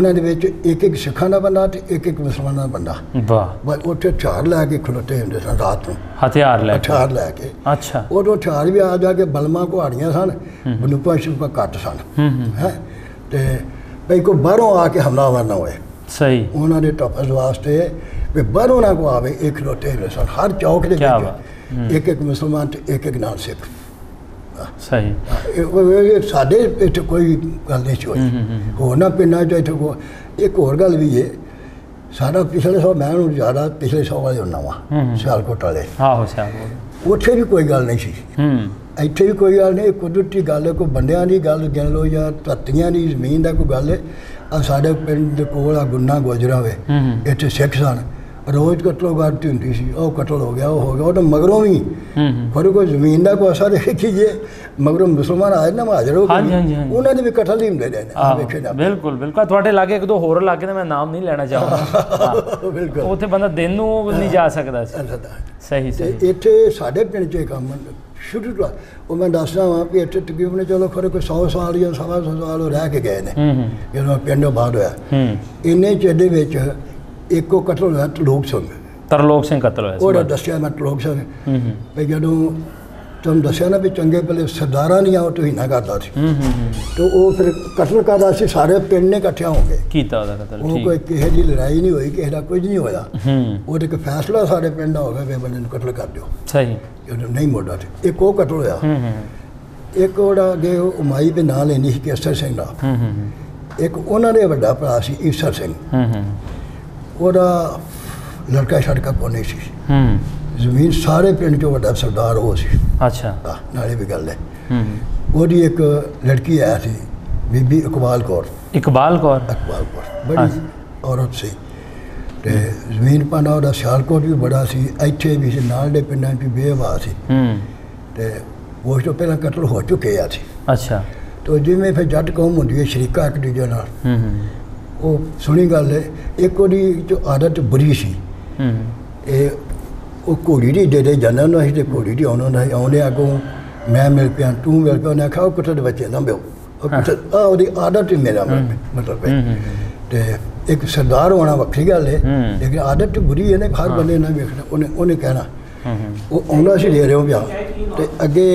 उन्होंने एक एक सिखा का बंदा तो एक एक मुसलमानों का बंदा बस उठे हथियार लैके खड़ोते होंगे सन रात को हथियार लै हथियार लैके अच्छा उदो हथियार भी आ जाके बलमा घुआड़ियां सन बंदूकों शूका घट सन है तो भाई कोई बाहरों आके हमलावर ना होए सही उन्होंने टफज वास्ते भी बाहरों ना को आवे एक खड़ोते हुए सन हर चौक के एक एक मुसलमान तो एक एक नाल सिख सही साढ़े इतने कोई गल नहीं होई होना पिंडा च इत्थे को एक होर गल भी है सारा पिछले सौ मैं ज़्यादा पिछले सौ वाले होना वा सियालकोट वाले उत्थे भी कोई गल नहीं सी इत्थे भी कोई गल नहीं कुदरती गल है कोई बंदियां दी गल गिन लो या धरतियां दी जमीन दा कोई गल है साढ़े पिंड कोल गुन्ना गोजरा वे इत्थे सिख सन रोज कटलो गाती थी और कटल हो गया वो हो गया वो तो मगरों ही फरू को जमींदा को असर है कि ये मगरों मुसलमान आए ना हाजरों उन्होंने भी कटल ही दे देना। बिल्कुल बिल्कुल थोड़े लागे एक दो होर लागे तो मैं नाम नहीं लेना चाहूँगा। बिल्कुल उत्थे बंदा दिन नहीं जा सकता। सही सही इत्थे साढ़े पिंड च काम शुरू तो वो मैं दसदा वहाँ कि इतने तकरीबन चलो खरे कोई सौ साल या सवा सौ साल रह के गए ने जो पिंडों बाद होया। इन्ने चेदे विच एक कतल होया तरलोक सिंह तरलोक सिंह कतल होया। वो दसिया मैं तरलोक सिंह भाई जो तुम दसिया ना भी चंगे पहले सरदारा दियाँ वो तुहीना करता सी तो वो फिर कतल करता सी सारे पिंड ने कट्ठे हो गए वो कोई किसी की लड़ाई नहीं हुई किसी का कुछ नहीं होया। वो तो एक फैसला सारे पिंड का हो गया भी बंदे कतल कर दो नहीं मुड़ा थे। एक वो कतल होया एक वोड़ा अगे उमाई के नाल लेनी सी केसर सिंह का एक उन्होंने वड्डा भरा सी ईसर सिंह वोड़ा लड़का छड़का कोई नहीं जमीन सारे पिंड चो वड्डा सरदार हो सी। अच्छा नाले भी गल है वो एक लड़की आई थी बीबी इकबाल कौर इकबाल कौर इकबाल कौर बड़ी औरत सी ते जमीन पाना और सियालकोट भी बड़ा सी इत्थे भी सी नाल दे पिंडां च बेवा सी ते उस तो पहला कतल हो चुके आ सी। अच्छा तो जिवें फिर जट कौम हुंदी है शरीका एक दूजे नाल वो सुनी गल है एक ओदी जो आदत बुरी सी ए वो घोड़ी नहीं दे जाना अं तो घोड़ी नहीं आना आने अगों मैं मिल पाया तू मिल पाया उन्हें आखा कुछ बच्चे ना बो कुछ आदत ही मेरा मतलब है एक सरदार होना वक्री गल है लेकिन आदत बुरी है ना हर बंदे ने वेखना उन्हें उन्हें कहना वो आना अस दे रहे हो पाया तो अगे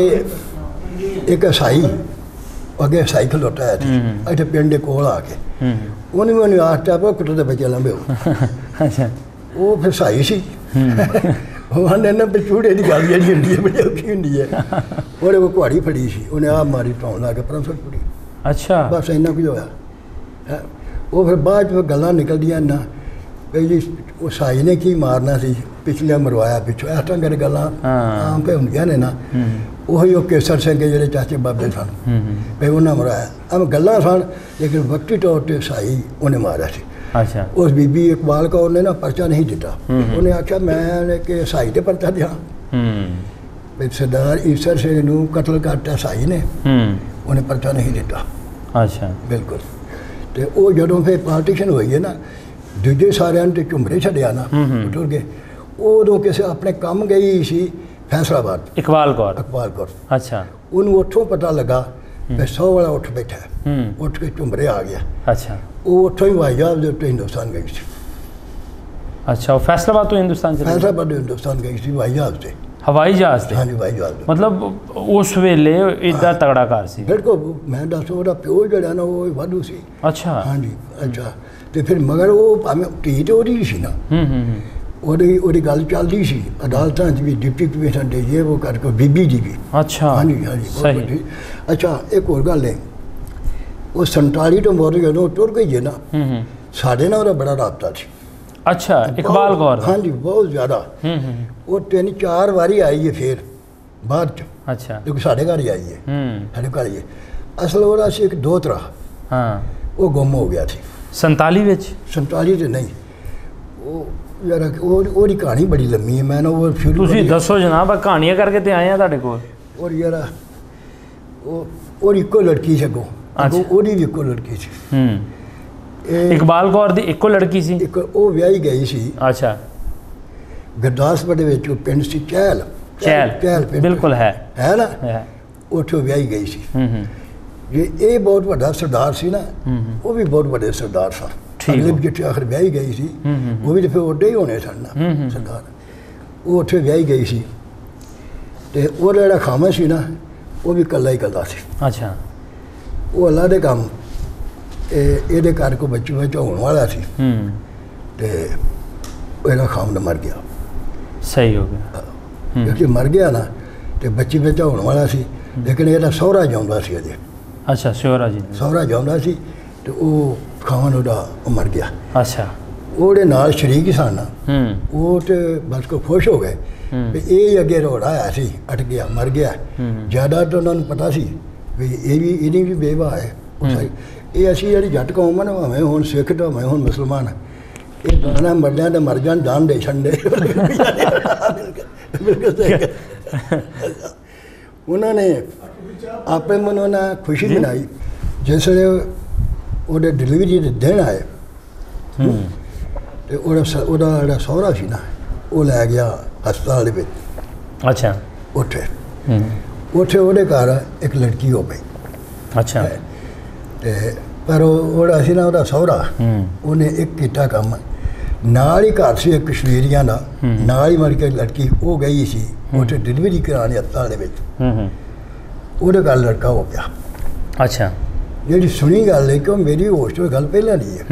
एक ईसाई अगे ईसाई खलोता है इतने पिंड कोल आके उन्हें भी उन्हें आखता भाई कुछ बच्चे ना बो वो फिर ईसाई सी उन्होंने ना पिछूड़े की गल जी होंगी बड़ी औखी होंगी है और वो कुहाड़ी फड़ी सी उन्हें आप मारी टाउन ला के परमसर कुड़ी। अच्छा बस इन्ना कुछ होया है वो फिर बाद गल्लां निकलदियां ना भाई जी वो साई ने की मारना सी पिछले मरवाया पिछों इस तरह कर गल्लां आम पे होंदियां ने ना उही वो केसर सिंह के जिहड़े चाचे बाबे सन भाई उन्हें मरवाया आम गल्लां सन लेकिन वक्ती तौर पर साई उन्हें मारा सी। अच्छा उस बीबी इकबाल कौर ने ना परचा नहीं दिता उन्हें आख्या मैंने कि ईसाई ने परचा दिया सरदार ईसर सिंह ने कतल करता ईसाई ने उन्हें परचा नहीं दिता। अच्छा बिल्कुल तो वो जो फिर पार्टीशन हुई है ना दूजे सारे तो झुमरे छड़िया ना टुर गए उदों किसी अपने काम गई सी फैसलाबाद इकबाल कौर इकबाल कौर। अच्छा उन्होंने उतों पता लगा सौ वाला उठ बैठा उठ के झुमरे आ गया। अच्छा वो उठों ही वाई जहाज के उत्तर हिंदुस्तान गई थी। अच्छा फैसलाबाद तो हिंदुस्तान फैसलाबाद हिंदुस्तान गई थी वाई जहाज से हवाई जहाज से। हाँ जी हवाई जहाज मतलब उस वेले इतना तगड़ा कार सी बिल्कुल मैं दस वो प्यो जड़ा ना वो वाधू सी। अच्छा हाँ जी अच्छा तो फिर मगर वो भावें धी तो वही सी ना ਉਹਦੀ ਉਹਦੀ ਗੱਲ ਚੱਲਦੀ ਸੀ ਅਦਾਲਤਾਂ 'ਚ ਵੀ ਡਿਪਟੀ ਕਮਿਸ਼ਨਰ ਦੇ ਇਹ ਉਹ ਕਰਕੇ ਬੀਬੀ ਜੀ ਵੀ। ਅੱਛਾ ਹਾਂਜੀ ਹਾਂਜੀ ਸਹੀ। ਅੱਛਾ ਇੱਕ ਹੋਰ ਗੱਲ ਹੈ ਉਹ ਸੰਤਾਲੀ ਤੋਂ ਮੋਰ ਜਦੋਂ ਟੁਰ ਗਈ ਜੇ ਨਾ ਸਾਡੇ ਨਾਲ ਉਹਦਾ ਬੜਾ ਰਾਬਤਾ ਸੀ। ਅੱਛਾ ਇਕਬਾਲ ਕੌਰ ਹਾਂਜੀ ਬਹੁਤ ਜ਼ਿਆਦਾ ਉਹ ਤਿੰਨ ਚਾਰ ਵਾਰੀ ਆਈ ਹੈ ਫਿਰ ਬਾਅਦ 'ਚ। ਅੱਛਾ ਕਿਉਂਕਿ ਸਾਡੇ ਘਰ ਹੀ ਆਈ ਹੈ ਸਾਡੇ ਘਰ ਹੀ ਅਸਲ ਉਹਦਾ ਸੀ ਇੱਕ ਦੋ ਤਰ੍ਹਾਂ ਹਾਂ ਉਹ ਗੁੰਮ ਹੋ ਗਿਆ ਸੀ ਸੰਤਾਲੀ ਵਿੱਚ ਸੰਤਾਲੀ 'ਚ ਨਹੀਂ ਉਹ यार और कहानी बड़ी लंबी है मैं ना वो फिर दसो जनाब कहानियाँ करके तो आए हैं तुहाडे कोल और यार और इको लड़की से अगो और इको लड़की से इकबाल कौर दी इको लड़की सी एक वो व्याही गई सी। अच्छा गुरदासपुर के पिंड सी चहल चहल चहल बिल्कुल है है ना उठो व्याही गई सी ये ये बहुत बड़ा सरदार सी ना वो भी बहुत बड़े सरदार सा अगले भी जितने आखिर ब्याही गई सी वो भी तो फिर ओडे ही होने सन ना सरदार वो उत्थे ब्याही गई सी ते वो जिहड़ा खामा सी ना वो भी कला ही कला सी। अच्छा वो अल्लाह दे काम ये घर को बच्चों में होने वाला सी ते एदा खामन मर गया। सही हो गया क्योंकि मर गया ना तो बच्ची में होने वाला सी लेकिन एदा सहुरा जांदा सी अजे। अच्छा सहुरा जी सहुरा जांदा सी तो वो खावन वो मर गया। अच्छा वो नाल शरीक सन वो तो बस को खुश हो गए ये अगे रोड़ा आया सी अट गया मर गया ज़्यादा तो उन्होंने पता सी भी ये भी इन्हें भी बेवा है ये असी जी जट कौम है भावें हुण सिख भावें हुण मुसलमान ये गाना मरना तो मर जान जान दे छंडे बिल्कुल सही। उन्होंने आपे मन उन्हें खुशी मनाई जिस वे वो डिलीवरी के दिन आए तो जो सहुरा सी ना वो लै गया हस्पताल। अच्छा उठे उठे वो घर एक लड़की हो गई। अच्छा पर असी ना वो सहुरा उन्हें एक किया काम नाल ही घर से एक कश्मीरिया का नाल ही मर के लड़की हो गई सी उसे डिलीवरी कराने हस्पताल वो घर लड़का हो गया। अच्छा जी सुनी गल है क्यों मेरी होश में गल पहला नहीं है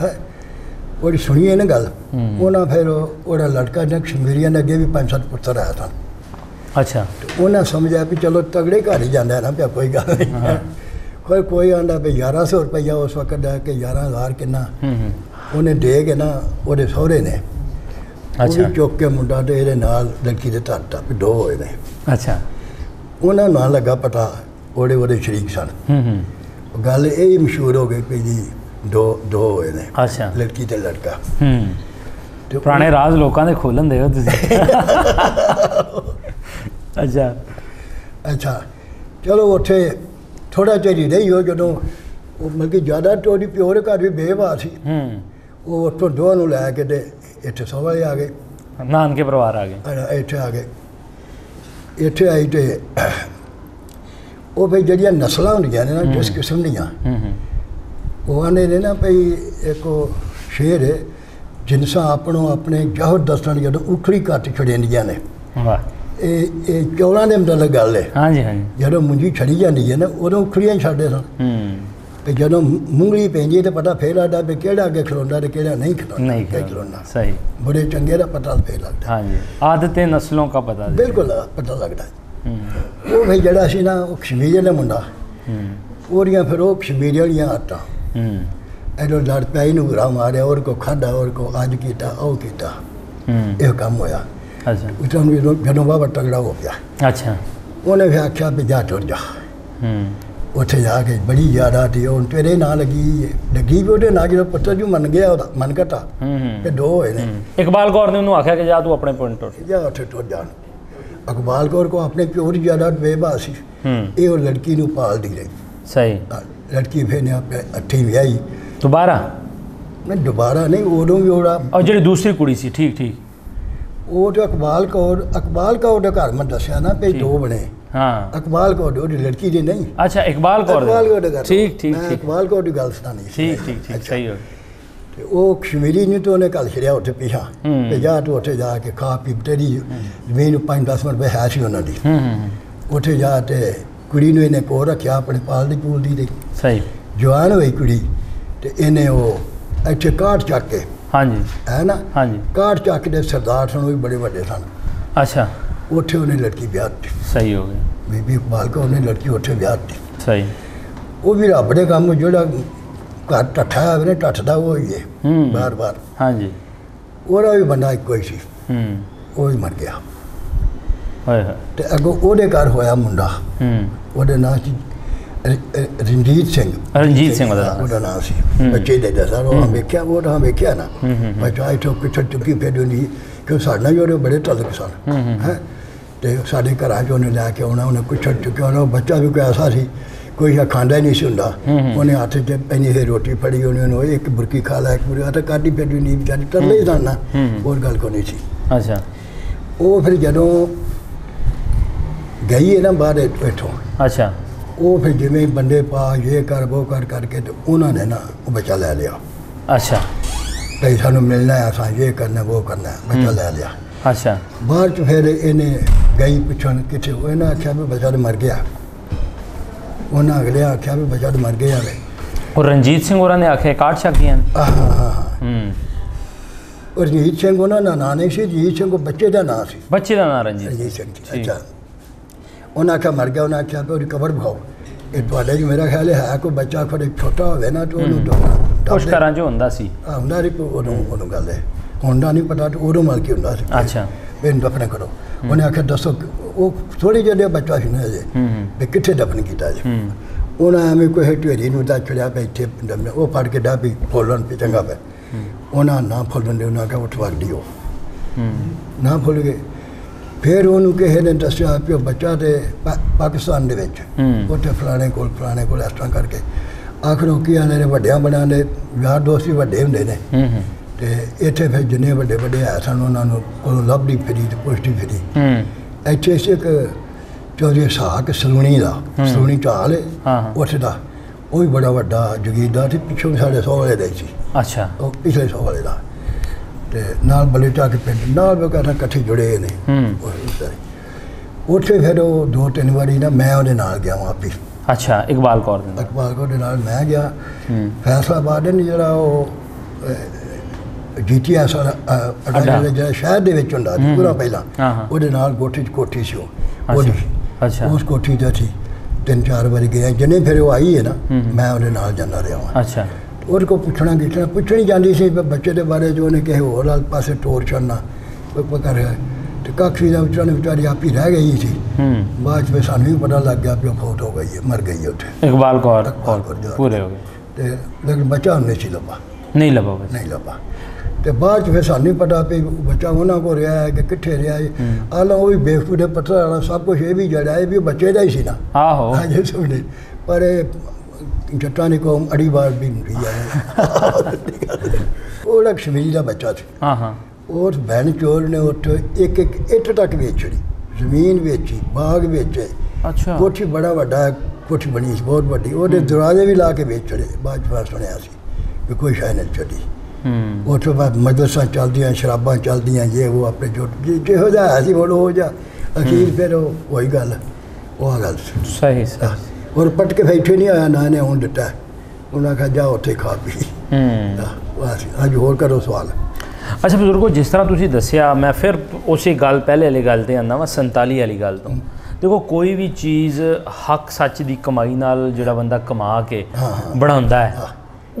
है वो सुनी है ना गल उन्हें फिर वो लड़का ने कश्मीरिया ने अगे भी पांच सत्त पुत्र आया था। अच्छा उन्हें समझा भी चलो तगड़े घर ही जाना ना पे कोई गल नहीं फिर कोई आंदा भी ग्यारह सौ रुपया उस वक्त कि ग्यारह हज़ार कि उन्हें दे के ना वो सहुरे ने चुक के मुंडा तो ये लड़की के धरता भी दो होए ने। अच्छा उन्होंने ना लगा पता ओडे ओडे शरीक सन गल यही मशहूर हो गई कि जी दो दो होए ने। अच्छा लड़की तो लड़का तो पुराने राज लोगों के खोलन दे। अच्छा अच्छा चलो उठे थोड़ा चिर ही रही हो जो मतलब कि ज़्यादा टोरी प्यो के घर भी बेवा सी वो उतों दोनों लैके तो इतने सहुरे आ गए नानके परिवार आ गए इतने आ गए इतने आई तो वो फिर जड़िया नस्लों होंगे ना जिस किस्म दियाँ वो आने ने ना भाई एक शेर है जिनसा अपनों अपने जहर दसन जो उखड़ी कट छड़िया ने चौलों के मतलब गल है जो मुंजी छड़ी जाती है ना उदों उखड़िया ही छड़े सन तो जो मूंगली पेंदी तो पता फिर लगता भी कि अगे खिला तो कि नहीं खिला सही बुरे चंगे का पता फिर लगता आदतें नस्लों का पता बिल्कुल पता लगता है। वो भाई जड़ा सी ना वो कश्मीरिया का मुंडा वो फिर वो कश्मीरिया वाली आदतां एडो लड़ पाई नूं गुरा मारिया और को खादा और को अज किया वो किया यह काम होया। अच्छा उसका जो बाबा तगड़ा हो गया। अच्छा उन्हें फिर आख्या भी जा तुर जा उत्थे जाके बड़ी ज्यादा थी हूँ तेरे ना लगी लगी भी वो ना जो पुत्र जो मन गया मन घटा तो दो होए। इकबाल कौर ने उन्होंने आख्या कि जा तू अपने पिंड तुर जा उत्थे तुर जा इकबाल कौर को अपने प्यो की ज्यादा बेबा सी ये लड़की नूं पालदी रही सही लड़की फिर ने अपने अठी व्याही दोबारा नहीं दोबारा नहीं उदों भी ओड़ा और जी दूसरी कुड़ी सी ठीक ठीक वो तो इकबाल कौर इकबाल कौर के घर मैं दसिया ना भाई दो बने हाँ इकबाल कौर वो लड़की जी नहीं। अच्छा इकबाल कौर इकबाल कौर घर ठीक ठीक मैं इकबाल कौर की गल सुनानी ठीक ठीक ठीक सही हो वो कश्मीरी नहीं तो उन्हें कल छड़िया उठे पिछा जा तू उठे जाके खा पी तेरी जमीन पाँच दस मिनट पे है सी उन्होंने उठे जाते कुड़ी ने इन्हें कोल रखिया अपने पालदी पूलदी दी सही जवान हुई कुड़ी तो इन्हें वो इतने काट चक के हाँ जी है ना हाँ जी काट चक के सरदार सन वो भी बड़े बड़े सन। अच्छा उठे उन्हें लड़की ब्याह दी सही हो गई बीबी इकबाल को उन्हें लड़की उठे ब्याह दी सही वो भी रब दे काम जोड़ा घर टट्ठा है टट्ठता वो ही है बार बार हाँ जी वो भी बंदा एक ही सी वो भी मर गया तो अगो वो घर होया मुंडा वो ना रंजीत सिंह रंजीत सिंह वो नाम से बच्चे देता सर वो वेख्या वो हम वेख्या ना बच्चा इतों पिछड़ चुकी फिर क्यों साढ़े जो बड़े तलक सन है तो साढ़े घर उन्हें लैके आना उन्हें पिछड़ चुके बच्चा भी कोई ऐसा सी कोई खादा ही नहीं सी हुंदा उन्हें हथ च रोटी फड़ी उन्हें एक बुरकी खा ला एक बुरी हथ काटी फिर नीब जानी तरले ही जाना और गल को नहीं सी। अच्छा वो फिर जदों गई है ना बाहर इतों अच्छा वो फिर जिमें बंदे पा ये कर वो कर करके तो उन्होंने ना वो बच्चा लै लिया। अच्छा भाई सानू मिलना है असा ये करना वो करना बच्चा लै लिया। अच्छा बाद च फिर इन्हें गई पिछन कितने इन्हें आख्या भी बच्चा तो मर गया उन्हें अगले आख्या भी बच्चा तो मर गया और रंजीत सिंह ने आख्या काट छकिया हाँ हाँ और रंजीत सिंह उन्होंने ना नहीं सी रंजीत सिंह बच्चे का ना सी बच्चे का ना रंजीत रंजीत सिंह। अच्छा उन्हें आख्या मर गया उन्हें आख्या भी कबर बखाओ ये थोड़े जो मेरा ख्याल है कोई बच्चा थोड़े छोटा होवे ना तो कुछ घर जो होंदा सी होंदा सी उदों उदों गल है होंदा नहीं पता तो उदों मल के होंदा सी। अच्छा बेन दफन करो उन्हें आख्या दसो वो थोड़ी जो बच्चा सुना जे कितने दफन किया जे उन्हें हमें कोई हेटवेरी नुदा चुड़िया बैठे डम्बे वो पार के डाबी फॉलन पे चंगा पे उन्हें ना फॉलन दे उन्हें का उठवा दियो ना फॉलोगे फिर उनके हेड इंडस्ट्री आप यो बच्चा दे पाकिस्तान दे बैठे वो तो फलाने कोल फलाने कोल ऐसा करके आखरों की आने रे बढ़िया बनाने यार दोस्ती बढ़े में देने ते ऐसे फिर जुने बढ़े बढ़े ऐसा नो ना नो कोल लवली फिरी तो पोस्टी फिरी ऐसे से के चौधरी साह के सलूनी था सलूनी चाले वो से था वो ही बड़ा बड़ा जगीदार थी पिछले साले सौ वाले थे जी अच्छा तो पिछले सौ वाले था ते नाल बलेटा के पेंट नाल वगैरह कठे जुड़े हैं नहीं वो इस वो से फिर वो दो तीन बारी ना मैं उन्हें नाल गया वहाँ पे अच्छा इकबाल कौर इकबाल कौर के नाल मैं गया फैसलाबाद ने जरा वो जीतिया सारा अठारह जरा शहर दे बच्चों डाल पूरा पहला उन्हें नाल कोठी कोठी से हो अच्छा उसको ठीक था ठीक तीन चार बारी गया जने फिर वो आई है ना मैं उन्हें नाल जाना रहा हूँ अच्छा और को पूछना कितना पूछनी जानी सी बच्चे के बारे जो उन्हें कहे और लाल पासे टोर चढ़ना पकड़ रहा है तो काफी जब चढ़ने बेचारी आप ही रह गई थी बाद में सानवी पता लग गया आपकी फोट हो गई है मर गई है उठे इकबाल को पूरे हो गए लेकिन बच्चा हमने सी लपा नहीं लपा नहीं लपा तो बाद फिर सानू पता पे बच्चा उन्होंने को रहा है कि कितने रहा है आला वो भी बेवकूफ़ है पत्थर आला सब कुछ ये भी जड़ा है भी बच्चे का ही सीना हाँ ये सब नहीं पर जट्टा ने को हम अड़ी बार भी नहीं आए वो लग शमील का बच्चा था और बहन चोर ने उठे एक एक इट तक बेची जमीन बेची बाग बेचे कोठी बड़ा वाला कोठी बनी बहुत बड़ी और दरवाजे भी ला के बेच छड़े बाद सुनिया कि कोई शायद नहीं छड़ी और तो बाद मदरसा चल दिया शराबा चल दिया ये वो अपने जो जे हो जाए ऐसी बोलो हो जा अखीर फिर वही गल वो गल सही सही और पट के बैठे नहीं आया ना इन्हें हूँ दिता उन्हें कहा जाओ उठे खा पी बस अज होर करो सवाल अच्छा बजुर्गो जिस तरह तुसीं दस्या मैं फिर उसी गल पहले वाली गल ते आना वा संताली वाली गल तो देखो कोई भी चीज़ हक सच की कमाई नाल जिहड़ा बंदा कमा के बढ़ांदा है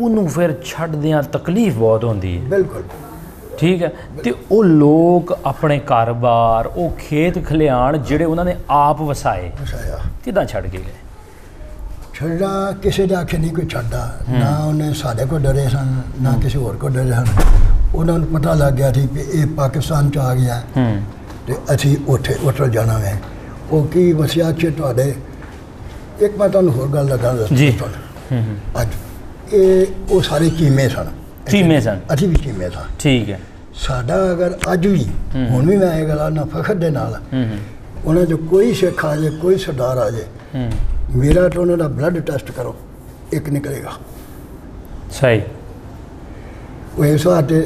उन्हों फिर छड्डियाँ तकलीफ बहुत होती है बिल्कुल ठीक है तो वो लोग अपने कारोबार वो खेत खलियाण जिहड़े उन्होंने आप वसाए किदां छड़ के गए छड़ा किसी का आखे नहीं कोई छड़ा ना उन्हें साढ़े को डरे सन ना किसी होर को डरे सन उन्होंने पता लग गया थी कि ये पाकिस्तान च आ गया तो असीं उत्थे उतर जाना है वो की वसिया च तुहाडे एक मैं तुहानूं होर गल लगा दस्सां अज ये वो सारे चीमे सन चीमे सन अभी भी चीमे सन ठीक है साडा अगर अज भी हूँ भी मैं ये गल ना फखर दे नाल उन्हें जो कोई सिख आ जाए कोई सरदार आ जाए मेरा तो उन्होंने ब्लड टेस्ट करो एक निकलेगा सही वो इस वास्ते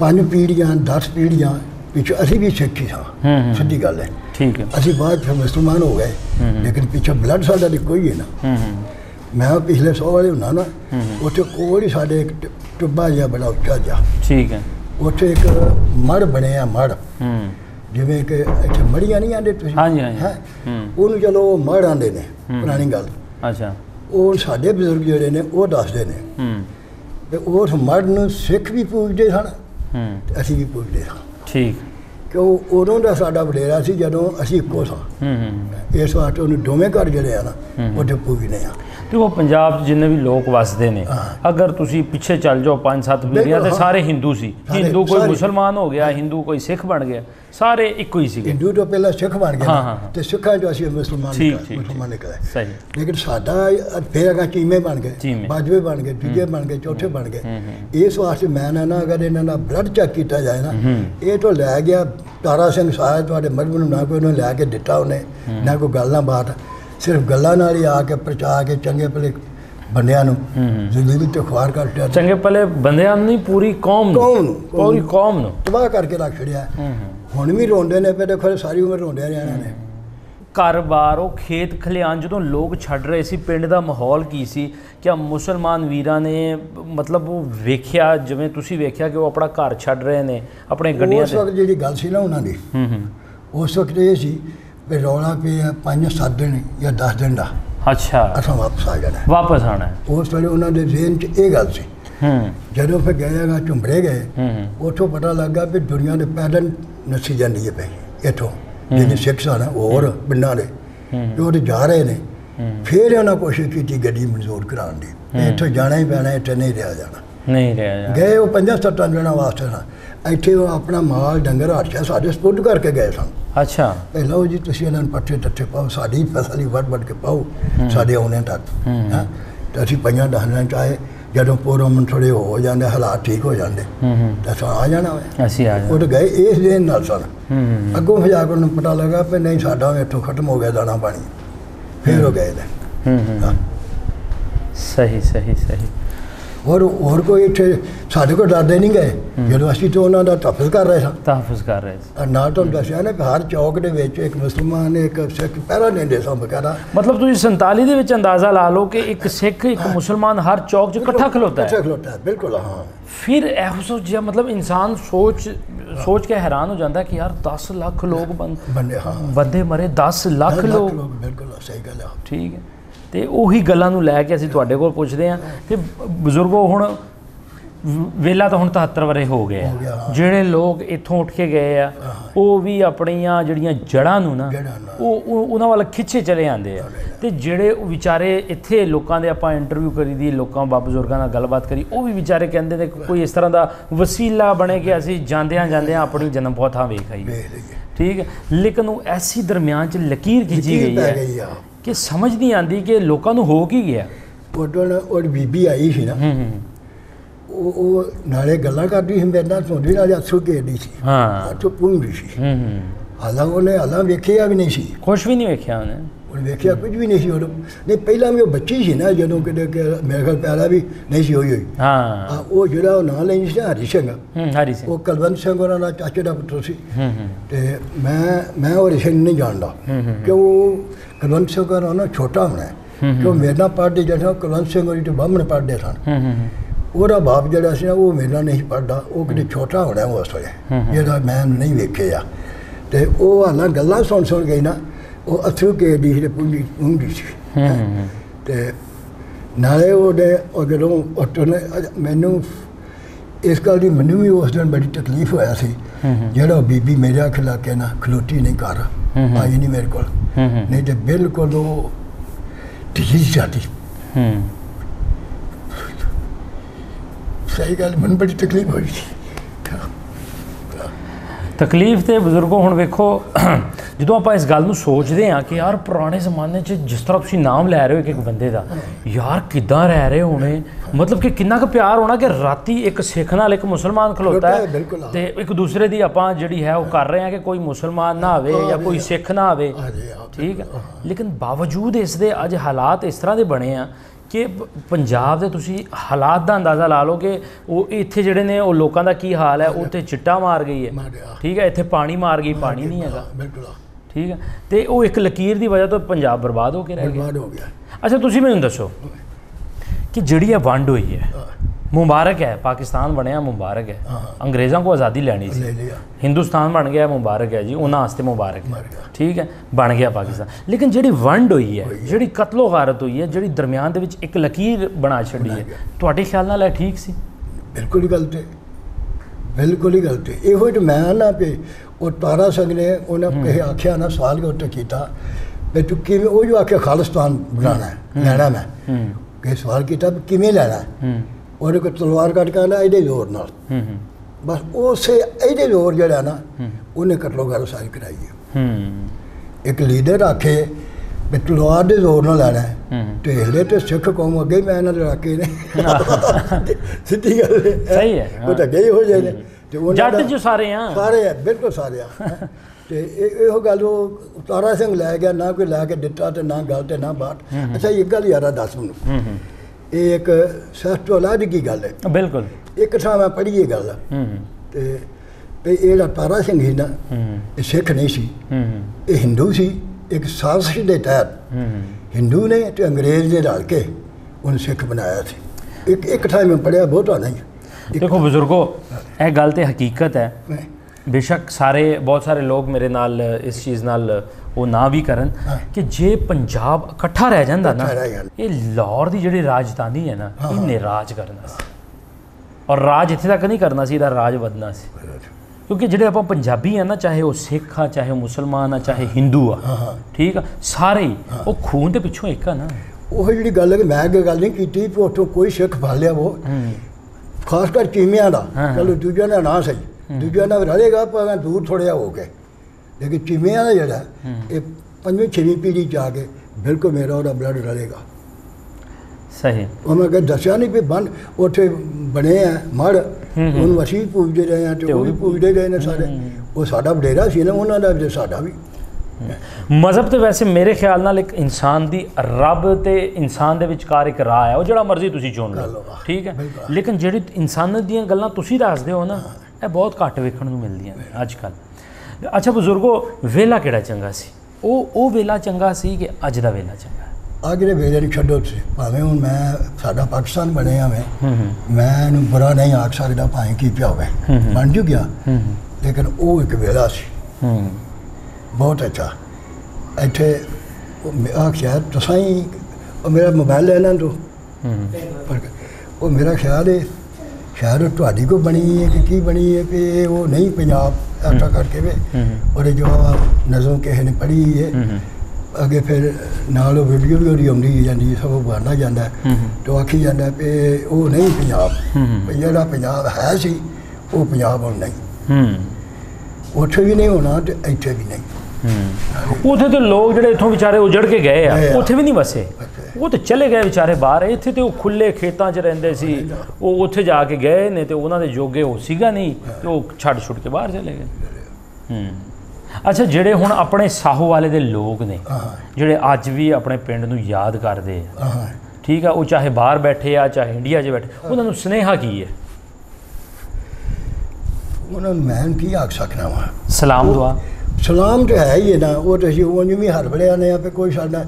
पाँच पीढ़ियाँ दस पीढ़ियाँ पिछले असी भी सिख ही हाँ सीधी गल है ठीक है असी बाद मुसलमान हो गए लेकिन पिछले ब्लड साडा इक्को ही है ना मैं पिछले सौ वाले हूँ ना उत्थे कोल ही साढ़े एक टुब्बा जहा बड़ा उच्चा जहा ठीक है उत्थे एक मड़ बने आ मड़ जिमें कि अच्छा मड़ियाँ नहीं आते हैं उन्होंने चलो मड़ आते ने पुरानी गल अच्छा और साढ़े बजुर्ग जोड़े ने वो दसते ने तो उस मड़ न सिख भी पूजते सन असी भी पूजते सन ठीक क्यों उदों का साडा वडेरा सी जदों असी इक्को सां इस वास्ते उन्हें दोवें घर जिहड़े आ ना उत्थे पूजने आ देखो पंजाब जिन्हें भी लोग वसते हैं अगर तुसी पीछे चल जाओ पाँच सात पीढ़ियाँ तो सारे हिंदू सी हिंदू कोई मुसलमान हो गया हिंदू कोई सिख बन गया सारे एक ही सी हिंदू तो पहला सिख बन गया हाँ हाँ तो सिखा जो असि मुसलमान मुसलमान निकला सही लेकिन सादा फिर अगर चीमे बन गए बाजवे बन गए दूजे बन गए चौथे बन गए इस वास्ते मैं ना अगर इन्होंने ब्लड चेक किया जाए ना ये तो लै गया तारा सिंह साहब मजमू ना कोई उन्हें लै के दिता उन्हें ना कोई गल ना बात सिर्फ गल्लां नाल ही आके प्रचा के चंगे भले बंदियां नूं जिंदगी तो ख्वार कर दिया चंगे भले बंदियां नहीं पूरी कौम कौम पूरी कौम नूं तबाह करके रख छड़िया हुण भी रोंदे ने पे देखो सारी उम्र रोंदे रहियां ने कारोबार वो खेत खलियान जो लोग छड़ रहे सी पिंड का माहौल की सी क्या मुसलमान वीर ने मतलब वो वेख्या जिवें तुसीं वेख्या कि वो अपना घर छड़ रहे ने अपने गड्डियां उस वक्त जिहड़ी गल सी ना उन्हां दी उस वक्त ये सी रौला पे पाँच सात दिन या दस दिन का अच्छा असा वापस आ जाना वापस आना है उस वे उन्होंने जेहन च ये गल सी जो फिर गए झुंबड़े गए उतों पता लगा भी दुनिया के पैदल नसी जाती है पी इतों जिन्हें सिख सन होर पिंडा के जा रहे हैं फिर उन्हें कोशिश की गड्डी मंजूर कराने की, इत्थों जाना ही पैना, इत्थे नहीं रहा जाना। नहीं रहा गए वो पंजा सत्त दिनों वास्ते ना इत्थे अपना माल डंगर हाथिया सारे सपोर्ट करके गए सन। अच्छा लो जी तुम इन्होंने पट्ठे तट्ठे पाओ, साड़ी फसल वट वट के पाओ साढ़े आने तक। हाँ तो असीं पंजा दस दिन चाहे जो पूर्व थोड़े हो जाते हालात ठीक हो जाते तो आ जाना वो तो गए इस दिन न सन। अगों फिर जाकर पता लगा भी नहीं साडा इत्थों खत्म हो गया दाना पानी, फिर वो गए ने। सही सही सही और और कोई इत्थे साडे कोल डरदे नहीं गए जो असी तो उन्हों का तहफुज कर रहे थे तहफुज कर रहे थे ना। तो दसिया ना हर चौक के विच एक मुसलमान एक सिख पहरा लेंदे सन वगैरह। मतलब तुसीं संताली दे विच अंदाजा ला लो कि एक सिख एक मुसलमान हर चौक च इकट्ठा खलोता है खलोता है बिल्कुल। हाँ फिर ऐसा जो मतलब इंसान सोच सोच के हैरान हो जाता है कि यार दस लाख लोग बंदे हाँ बंदे मरे दस लाख लोग। बिल्कुल सही गल है, ठीक है। तो उही गलों को लैके असीं तुहाडे कोल पुछदे हां कि बजुर्गों हुण वेला तो हुण तिहत्तर वरे हो गए जिहड़े लोग इत्थों उठ के गए आ वह भी अपनियां जिहड़ियां जड़ां नूं ना उन्हां वाल खिच्चे चले आंदे आ। ते जिहड़े विचारे इत्थे लोकां दे आपां इंटरव्यू करी दी लोकां बजुर्गां नाल गलबात करी वह भी विचारे कहंदे ने कोई इस तरह का वसीला बने कि असीं जांदियां जांदियां अपनी जन्म भौ थां वेख आईए, ठीक है। लेकिन वह ऐसी दरम्यान च लकीर खिंची गई है कि समझ नहीं आती कि लोगों को हो की गया। और बीबी आई थी ना नाले गल्लां करती थी मेरे नाल सुनती नाले अत्थरू घेरदी सी अत्थरू पूंदी सी। हालांकि उन्हें हालां वेखिया भी नहीं सी, कुछ भी नहीं वेखिया उन्हें उन्हें वेखिया कुछ भी नहीं सी। और नहीं पहला भी वो बच्ची सी ना जदों कि मेरे ख्याल पैदा भी नहीं सी होई होई। हां वो जिहड़ा वो नाम लैंदी सी हरी सिंह, हरी सिंह वो कलवंत सिंह उन्हां दा चाचे दा पुत्तर सी। ते मैं मैं हरी सिंह नहीं जानदा क्यों कलवंत सिंह होर ना छोटा होना है क्यों मेरे नाल पढ़दे जिहड़ा कलवंत सिंह होर ते बामण पढ़दे सन। ਉਹਦਾ बाप ਜਿਹੜਾ ਸੀ ਉਹ ਮੇਰੇ ਨਾਲ नहीं पढ़ता वो कि छोटा होना उस वे ਜਿਹੜਾ मैं नहीं वेखिया। तो वह हालां गल्लां सुन सुन गई ना वो अथरू घेरदी सी पूंजी पूंजी सी। तो नाले वो जो उठने मैनू इस गल की मैनू भी उस दिन बड़ी तकलीफ होया सी जो बीबी मेरे खिलाके ना खलोती नहीं कर आई नहीं मेरे को नहीं तो बिल्कुल वो ढील जाती। सही गल मैं बड़ी तकलीफ हुई थी तकलीफ। तो बजुर्गों हुण वेखो जो आप इस गल नूं सोचते हैं कि यार पुराने जमाने च जिस तरह तुसीं नाम लै रहे हो एक एक बंदे दा यार किदां रह रहे होने मतलब कि कितना प्यार होना कि राती एक सिख नाल एक मुसलमान खलोता है तो एक दूसरे की आपां जिहड़ी है वो कर रहे हैं कि कोई मुसलमान ना आवे या कोई सिख ना आवे, ठीक है। लेकिन बावजूद इस दे अज हालात इस तरह के बने हैं कि पंजाब दे तुसी हालात का अंदाज़ा ला लो कि वो इत्थे जिहड़े ने वो लोगों का की हाल है। उत्थे चिट्टा मार गई है, ठीक है। इत्थे पानी मार गई, पानी नहीं है, ठीक है। तो वो एक लकीर की वजह तो पंजाब बर्बाद होकर रह गया। अच्छा तुसी मैनूं दसो कि जिहड़ी वंड हुई है मुबारक है पाकिस्तान बनया मुबारक है अंग्रेज़ों को आज़ादी लैनी सी हिंदुस्तान बन गया मुबारक है जी उन्हां वास्ते मुबारक है, ठीक है। बन गया पाकिस्तान। लेकिन जिहड़ी वंड हुई है जिहड़ी कत्लो गारत हुई है जिहड़ी दरम्यान दे विच इक लकीर बना छड्डी है तुहाडे ख्याल नाल इह ठीक सी? बिल्कुल ही गलत है, बिल्कुल ही गलत है। इहो ते मैं ना पे और तारा सिंह ने उन्हें कहे आख्या ना सवाल उत्ते कीता भी तू किवें ओ जो आख्या खालिस्तान बनाना है लैना मैं कि सवाल कीता भी किवें लैना है और कोई तलवार कट के आना एडे जोर न बस उस एडे जोर जरा ना उन्हें कटलो गल सारी कराई है। एक लीडर आखे भी तलवार के जोर न लैना तो इसलिए तो सिख कौम अगे मैं इन्होंने लड़ाके ने सीधी गल वो तो अगे ही हो जाए तो सारे सारे है बिल्कुल सारे है। तो यो गल तारा सिंह लै गया ना कोई लै के दिता तो ना गल तो ना बात। अच्छा एक गल यार दस मैनूं ये एक सख्त तो अलग की गल है बिल्कुल एक था मैं पढ़ी ये गल ये तारा सिंह ही ना ये सिख नहीं सी ये हिंदू सी एक साजिश के तहत हिंदू ने तो अंग्रेज ने रल के उन्हें सिख बनाया सी। एक एक था मैं पढ़िया बहुता नहीं। देखो बुजुर्गो यह गल तो हकीकत है बेशक सारे बहुत सारे लोग मेरे नाल इस चीज़ नाल वो ना भी करन कि जे पंजाब इकट्ठा रह जाता ना ये लाहौर की जी राजधानी है ना ये निराज करना और राज इतने तक नहीं करना सी, राज बदना सी। क्योंकि जिहड़े आपां पंजाबी आ ना, चाहे वह सिख आ, चाहे मुसलमान आ, चाहे हिंदू आ, ठीक आ, सारे वो खून के पिछों एक आ ना। वह जी गल मैं गल नहीं की उतों कोई सिख फालिया वो खासकर चीमिया का, चलो दूजा का ना सही, दूजा ना रहेगा भावें दूर थोड़ा हो गए, लेकिन चीमिया का जोड़ा ये पंजवीं छेवीं पीढ़ी च आके बिल्कुल मेरा और ब्लड रहेगा। सही और मैं कह दसिया नहीं भी बन उठे बने हैं मड़ उन्होंने असी पूजते रहे हैं तो वह भी पूजते रहे हैं सारे, वो साडा बडेरा से ना उन्होंने जो साडा भी मजहब। तो वैसे मेरे ख्याल नाल एक इंसान की रब तो इंसान के विचकार एक राह है, वो जो मर्जी तुसीं चुन लो, ठीक है। लेकिन जिहड़ी इंसानियत दी गल्लां तुसीं दसदे हो ना, ये बहुत घट वेखण नूं मिलदियां ने अजकल। अच्छा बजुर्गो, वेला किहड़ा चंगा सी? वो वो वेला चंगा सी कि अज दा वेला चंगा? अज दे वेले नूं छड्डो तुसीं, भावें हुण मैं साडा पाकिस्तान बनिआ मैं मैं इहनूं बुरा नहीं आख सकदा, भावें की पिया होवे बन जू गया, लेकिन वो एक वेला सी बहुत अच्छा। इतने ख्याल तसा ही मेरा मोबाइल ले लें तो वो मेरा ख्याल है शायद थोड़ी को बनी है कि की बनी है कि वो नहीं पंजाब ऐसा करके वे और जो नज़म किसी ने पढ़ी है अगे फिर नाल वीडियो भी वो आँगी जाती सब बना जाता है तो आखी जाता है कि वो नहीं पंजाब जो पंजाब है सी वो पंजाब हम नहीं, उत्थे भी नहीं होना तो इतने भी नहीं। उधर तो लोग जो इतों बेचारे उजड़ के गए हैं, उत्थे भी नहीं बसे, वो तो चले गए बेचारे बाहर। इतने तो खुले खेतों च रहंदे सी, वो उत्थे जाके गए ने तो उन्होंने जोगे हो सीगा नहीं तो छड़ छुड़ के बाहर चले गए। अच्छा जिहड़े हुण अपने साहोवाले दे लोग ने जिहड़े अज भी अपने पिंड नूं याद करदे आ, ठीक है, वो चाहे बाहर बैठे आ चाहे इंडिया च बैठे, उन्होंने स्नेहा की है? उन्होंने मैं की आख सकना वहाँ सलाम दुआ सलाम तो है ही है ना, वो तो उंज भी हर बड़े आने पे कोई साढ़ा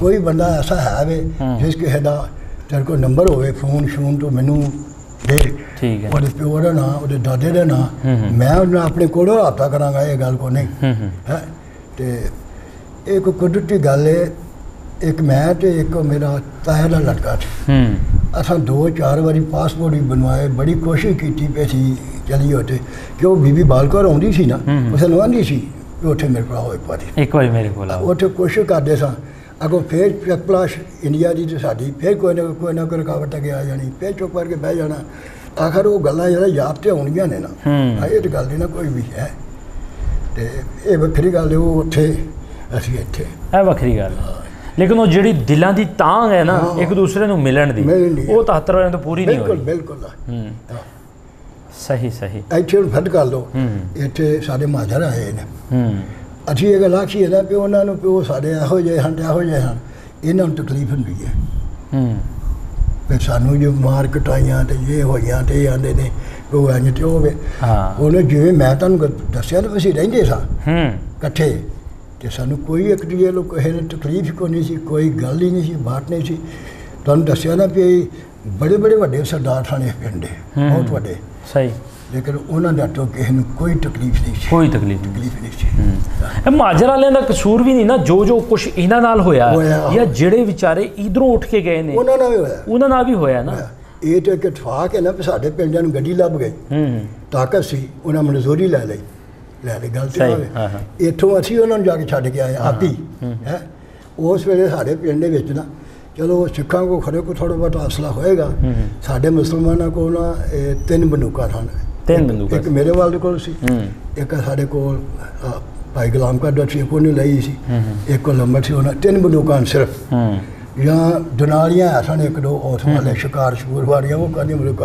कोई बंदा ऐसा है वे जिस किसी का तेरे को नंबर होवे फोन शून तो मैनू दे, वो प्यो का ना वो दादे का ना मैं अपने को रबता कराँगा, ये गल को नहीं है तो एक कुदरती गल है। एक मैं तो एक मेरा ताया का लड़का था, असा दो चार बारी पासपोर्ट भी बनवाए, बड़ी कोशिश की पैसी चली उसे कि वो बीबी बालकौर आँदी सी ना उसे लवानी सी उठे मेरे को एक बार एक बार मेरे को उठे कोशिश करते स अगों फिर चकपलाश इंडिया की तो साड़ी फिर कोई ना कोई ना कोई रुकावट अगे आ जानी, फिर चुप करके बह जाना। आखिर वो गल्लां जरा याद तो आउणियां ने ना, ये तो गल नहीं ना कोई भी है तो यह वक्री गल वो उठे असीं इत्थे है वक्री गल, लेकिन वो जी दिलों की तांग है ना एक दूसरे को मिलन की वो तो हत्तर तो पूरी नहीं बिल्कुल बिल्कुल सही सही। इतने फट कर लो इतने सारे माजर आए हैं अच्छी ये गल आखी है कि उन्होंने प्यो साढ़े इहो जे हैं इहो जे हैं इन्हों तकलीफ होंगी है फिर सानू जो मार कटाइया तो ये हो आते ने वो इंज तो हो उन्हें जिमें मैं तुम दसिया तो असं रेंगे सा कट्ठे तो सानू कोई एक दूजे लोग किसी तकलीफ को नहीं सी, कोई गल ही नहीं सी, बात नहीं सी। तुहानू दसिया ना भी बड़े बड़े वड्डे सरदार साने पिंड बहुत वड्डे सही, लेकिन उन्होंने तो किसी को कोई तकलीफ नहीं सी, कोई तकलीफ तकलीफ नहीं सी। माजर वाले का कसूर भी नहीं ना, जो जो कुछ इन्हां नाल होया या जिहड़े विचारे इधरों उठ के गए ने उन्हां नाल भी होया, उन्हां नाल भी होया ना। ये तो एक इतफाक है ना भी साडे पिंडां नूं गड्डी लभ गई ताकत सी उन्हां मंजूरी लै लई लै लई गल ते इत्थों असीं उन्होंने जाके छड्ड के आए आप ही है। उस वेले साडे पिंड दे विच ना चलो सिखों को खरे को थोड़ा बहुत हौसला होएगा, साढ़े मुसलमानों को ना तीन बंदूक सन, तीन बंदूक एक मेरे वाले को एक साढ़े को भाई गुलाम का डर से उन्हें लाई सी, एक को लंबर से होना तीन बंदूक सिर्फ या दुनालियाँ सन एक दो उस वाले शिकार शूर वालियाँ वो कहने बंदूक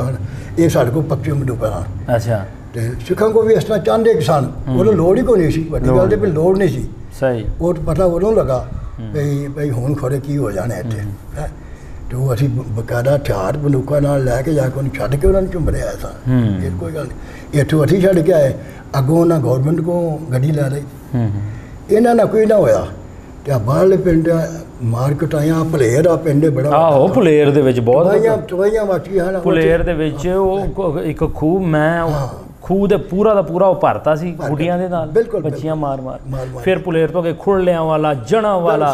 ये साढ़े को पक्की बंदूक सन। अच्छा तो सिखों को भी इस तरह चाहते किसान वो लोड़ ही को नहीं सी, बड़ी गल भी लोड़ नहीं सी सही, वो पता उदों लगा भाई भाई हूँ खरे की हो जाने इतने है तो अभी बकायदा हथियार बंदूकों लैके जाके उन्हें छड़ के उन्होंने झुंबड़िया था, फिर कोई गल नहीं इतों असी छड़ के आए अगों उन्हें गौरमेंट को गड्डी लै रही इन्हों ना कोई ना होया तो बाहरले पिंड मार्केट आया भलेर आ पिंड बड़ा आहो भलेर दे विच बहुत दवाइयां दवाइयां वाकिया हैं भलेर दे विच वो एक खूह मैं खूह तो पूरा का पूरा वह भरता सी गुड्डियां दे नाल बच्चियां मार मार फिर पुलेर तो अगे खुड़लियां वाला जणा वाला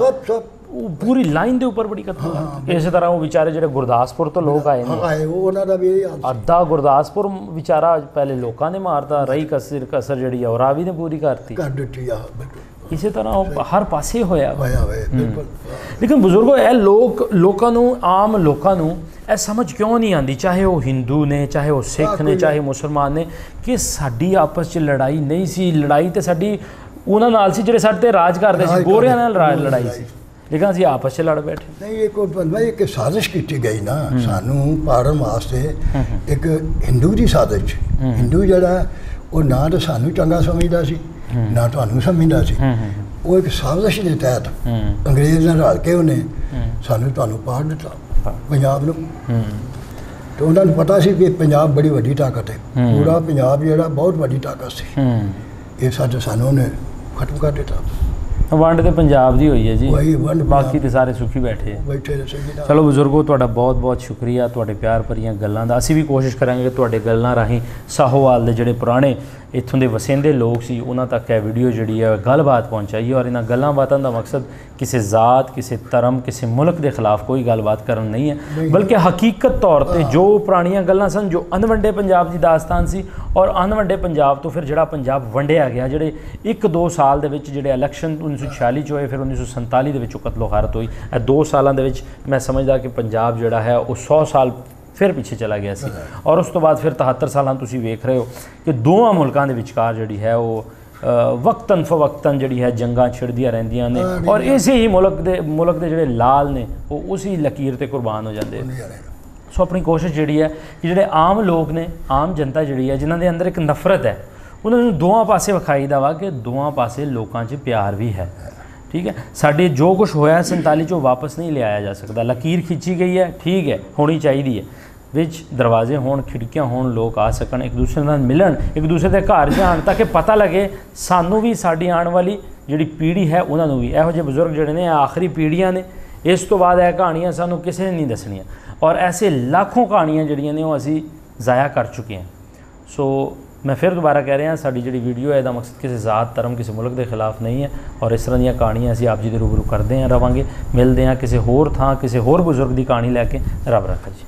पूरी लाइन के उपर बड़ी कथा। इस तरह वो बेचारे जो गुरदासपुर तो लोग आए आए उन्होंने भी अद्धा गुरदासपुर बेचारा पहले लोगों ने मारता रही कसर कसर जी और भी ने पूरी करती कर दी। इस तरह हर पासे होया। लेकिन बुजुर्गों ये लोग लोगों आम लोगों ये समझ क्यों नहीं आती, चाहे वो हिंदू ने चाहे वो सिख ने चाहे मुसलमान ने, कि साड़ी आपस में लड़ाई नहीं सी। लड़ाई तो साड़ी उन्होंने नाल सी जिहड़े साडे राज करदे सी, गोरियां नाल लड़ाई सी, लेकिन असीं आपस में लड़ बैठे नहीं। ये कोई बंदा एक साजिश की गई ना सानू पारन वास्ते, एक हिंदू की साजिश। हिंदू जिहड़ा वो ना तो सानू चंगा समझदा सी ना तुहानू समझदा सी। वो एक साजिश के तहत अंग्रेज नाल रल के उन्हें सानू तुहानू पाड़ दिता पंजाब नूं। तो उन्होंने पता सी कि पंजाब बड़ी वड्डी ताकत है, पूरा पंजाब जिहड़ा बहुत वड्डी ताकत सी। ये साडे सानू ने खत्म कर दिता। वंड तो पंजाब की हुई है जी, बाकी तो सारे सुखी बैठे बैठे। चलो बुजुर्गो तुहाडा बहुत बहुत शुक्रिया तुहाडे प्यार भरिया गल्लां दा। असीं भी कोशिश करांगे कि तुहाडे गल्लां राहीं साहोवाल दे जिहड़े पुराने इत्थों दे वसेंदे लोग सी उन्हां तक यह वीडियो जिहड़ी है गलबात पहुँचाई। और इन्हां गल्लां बातों का मकसद किसी जात किसी धर्म किसी मुल्क के खिलाफ कोई गलबात करन नहीं है, बल्कि हकीकत तौर पर जो पुरानियां गल्लां सन, जो अनवंडे पंजाब दी दास्तान सी और अनवंडे पंजाब तो फिर जिहड़ा पंजाब वंडिया गया, जिहड़े एक दो साल दे विच जिहड़े इलैक्शन उन्नीस सौ छियाली होए फिर उन्नीस सौ संताली के कतलो हारत हुई। दो सालों के मैं समझदा कि पंजाब जिहड़ा है वो सौ साल फिर पिछे चला गया सी। और उस तो बाद फिर तिहत्तर साल तुसी वेख रहे हो कि दोवां मुल्कां दे विचकार जिहड़ी है वो वक्तन फवक्तन जिहड़ी है जंगां छिड़दियां रहिंदियां ने। और इसे ही मुल्क दे मुल्क दे जिहड़े लाल ने वो उसी लकीर ते कुर्बान हो जाते हैं। सो अपनी कोशिश जिहड़ी है कि जिहड़े आम लोग ने आम जनता जिहड़ी है जिन्हां दे अंदर एक नफरत है उन्होंने दोवां पासे विखाईदा वा कि दोवां पासे लोकां 'च प्यार भी है। ठीक है, साढ़े जो कुछ होया संताली चो वापस नहीं लिया जा सकता। लकीर खिंची गई है, ठीक है, होनी चाहिए है। विच दरवाजे होन खिड़कियां होन, लोग आ सकन, एक दूसरे नाल मिलन, एक दूसरे के घर जान, ताकि पता लगे सानू भी, साड़ी आने वाली जिहड़ी पीढ़ी है उन्होंने भी। इहो जिहे बजुर्ग जिहड़े ने आखिरी पीढ़ियां ने, इस तो बाद यह कहानियां सानू किसी ने नहीं दसणियां। और ऐसे लाखों कहानियां जिहड़ियां ने वो असीं जाया कर चुके हैं। सो मैं फिर दोबारा कह रहा, साड़ी जिहड़ी वीडियो है इसदा मकसद किसी जात धर्म किसी मुल्क के खिलाफ नहीं है। और इस तरह दीयां कहानियां असीं आप जी दे रूबरू करदे हां, रवांगे, मिलदे हां किसी होर थां किसी होर बजुर्ग की कहानी लैके। रब रखा जी।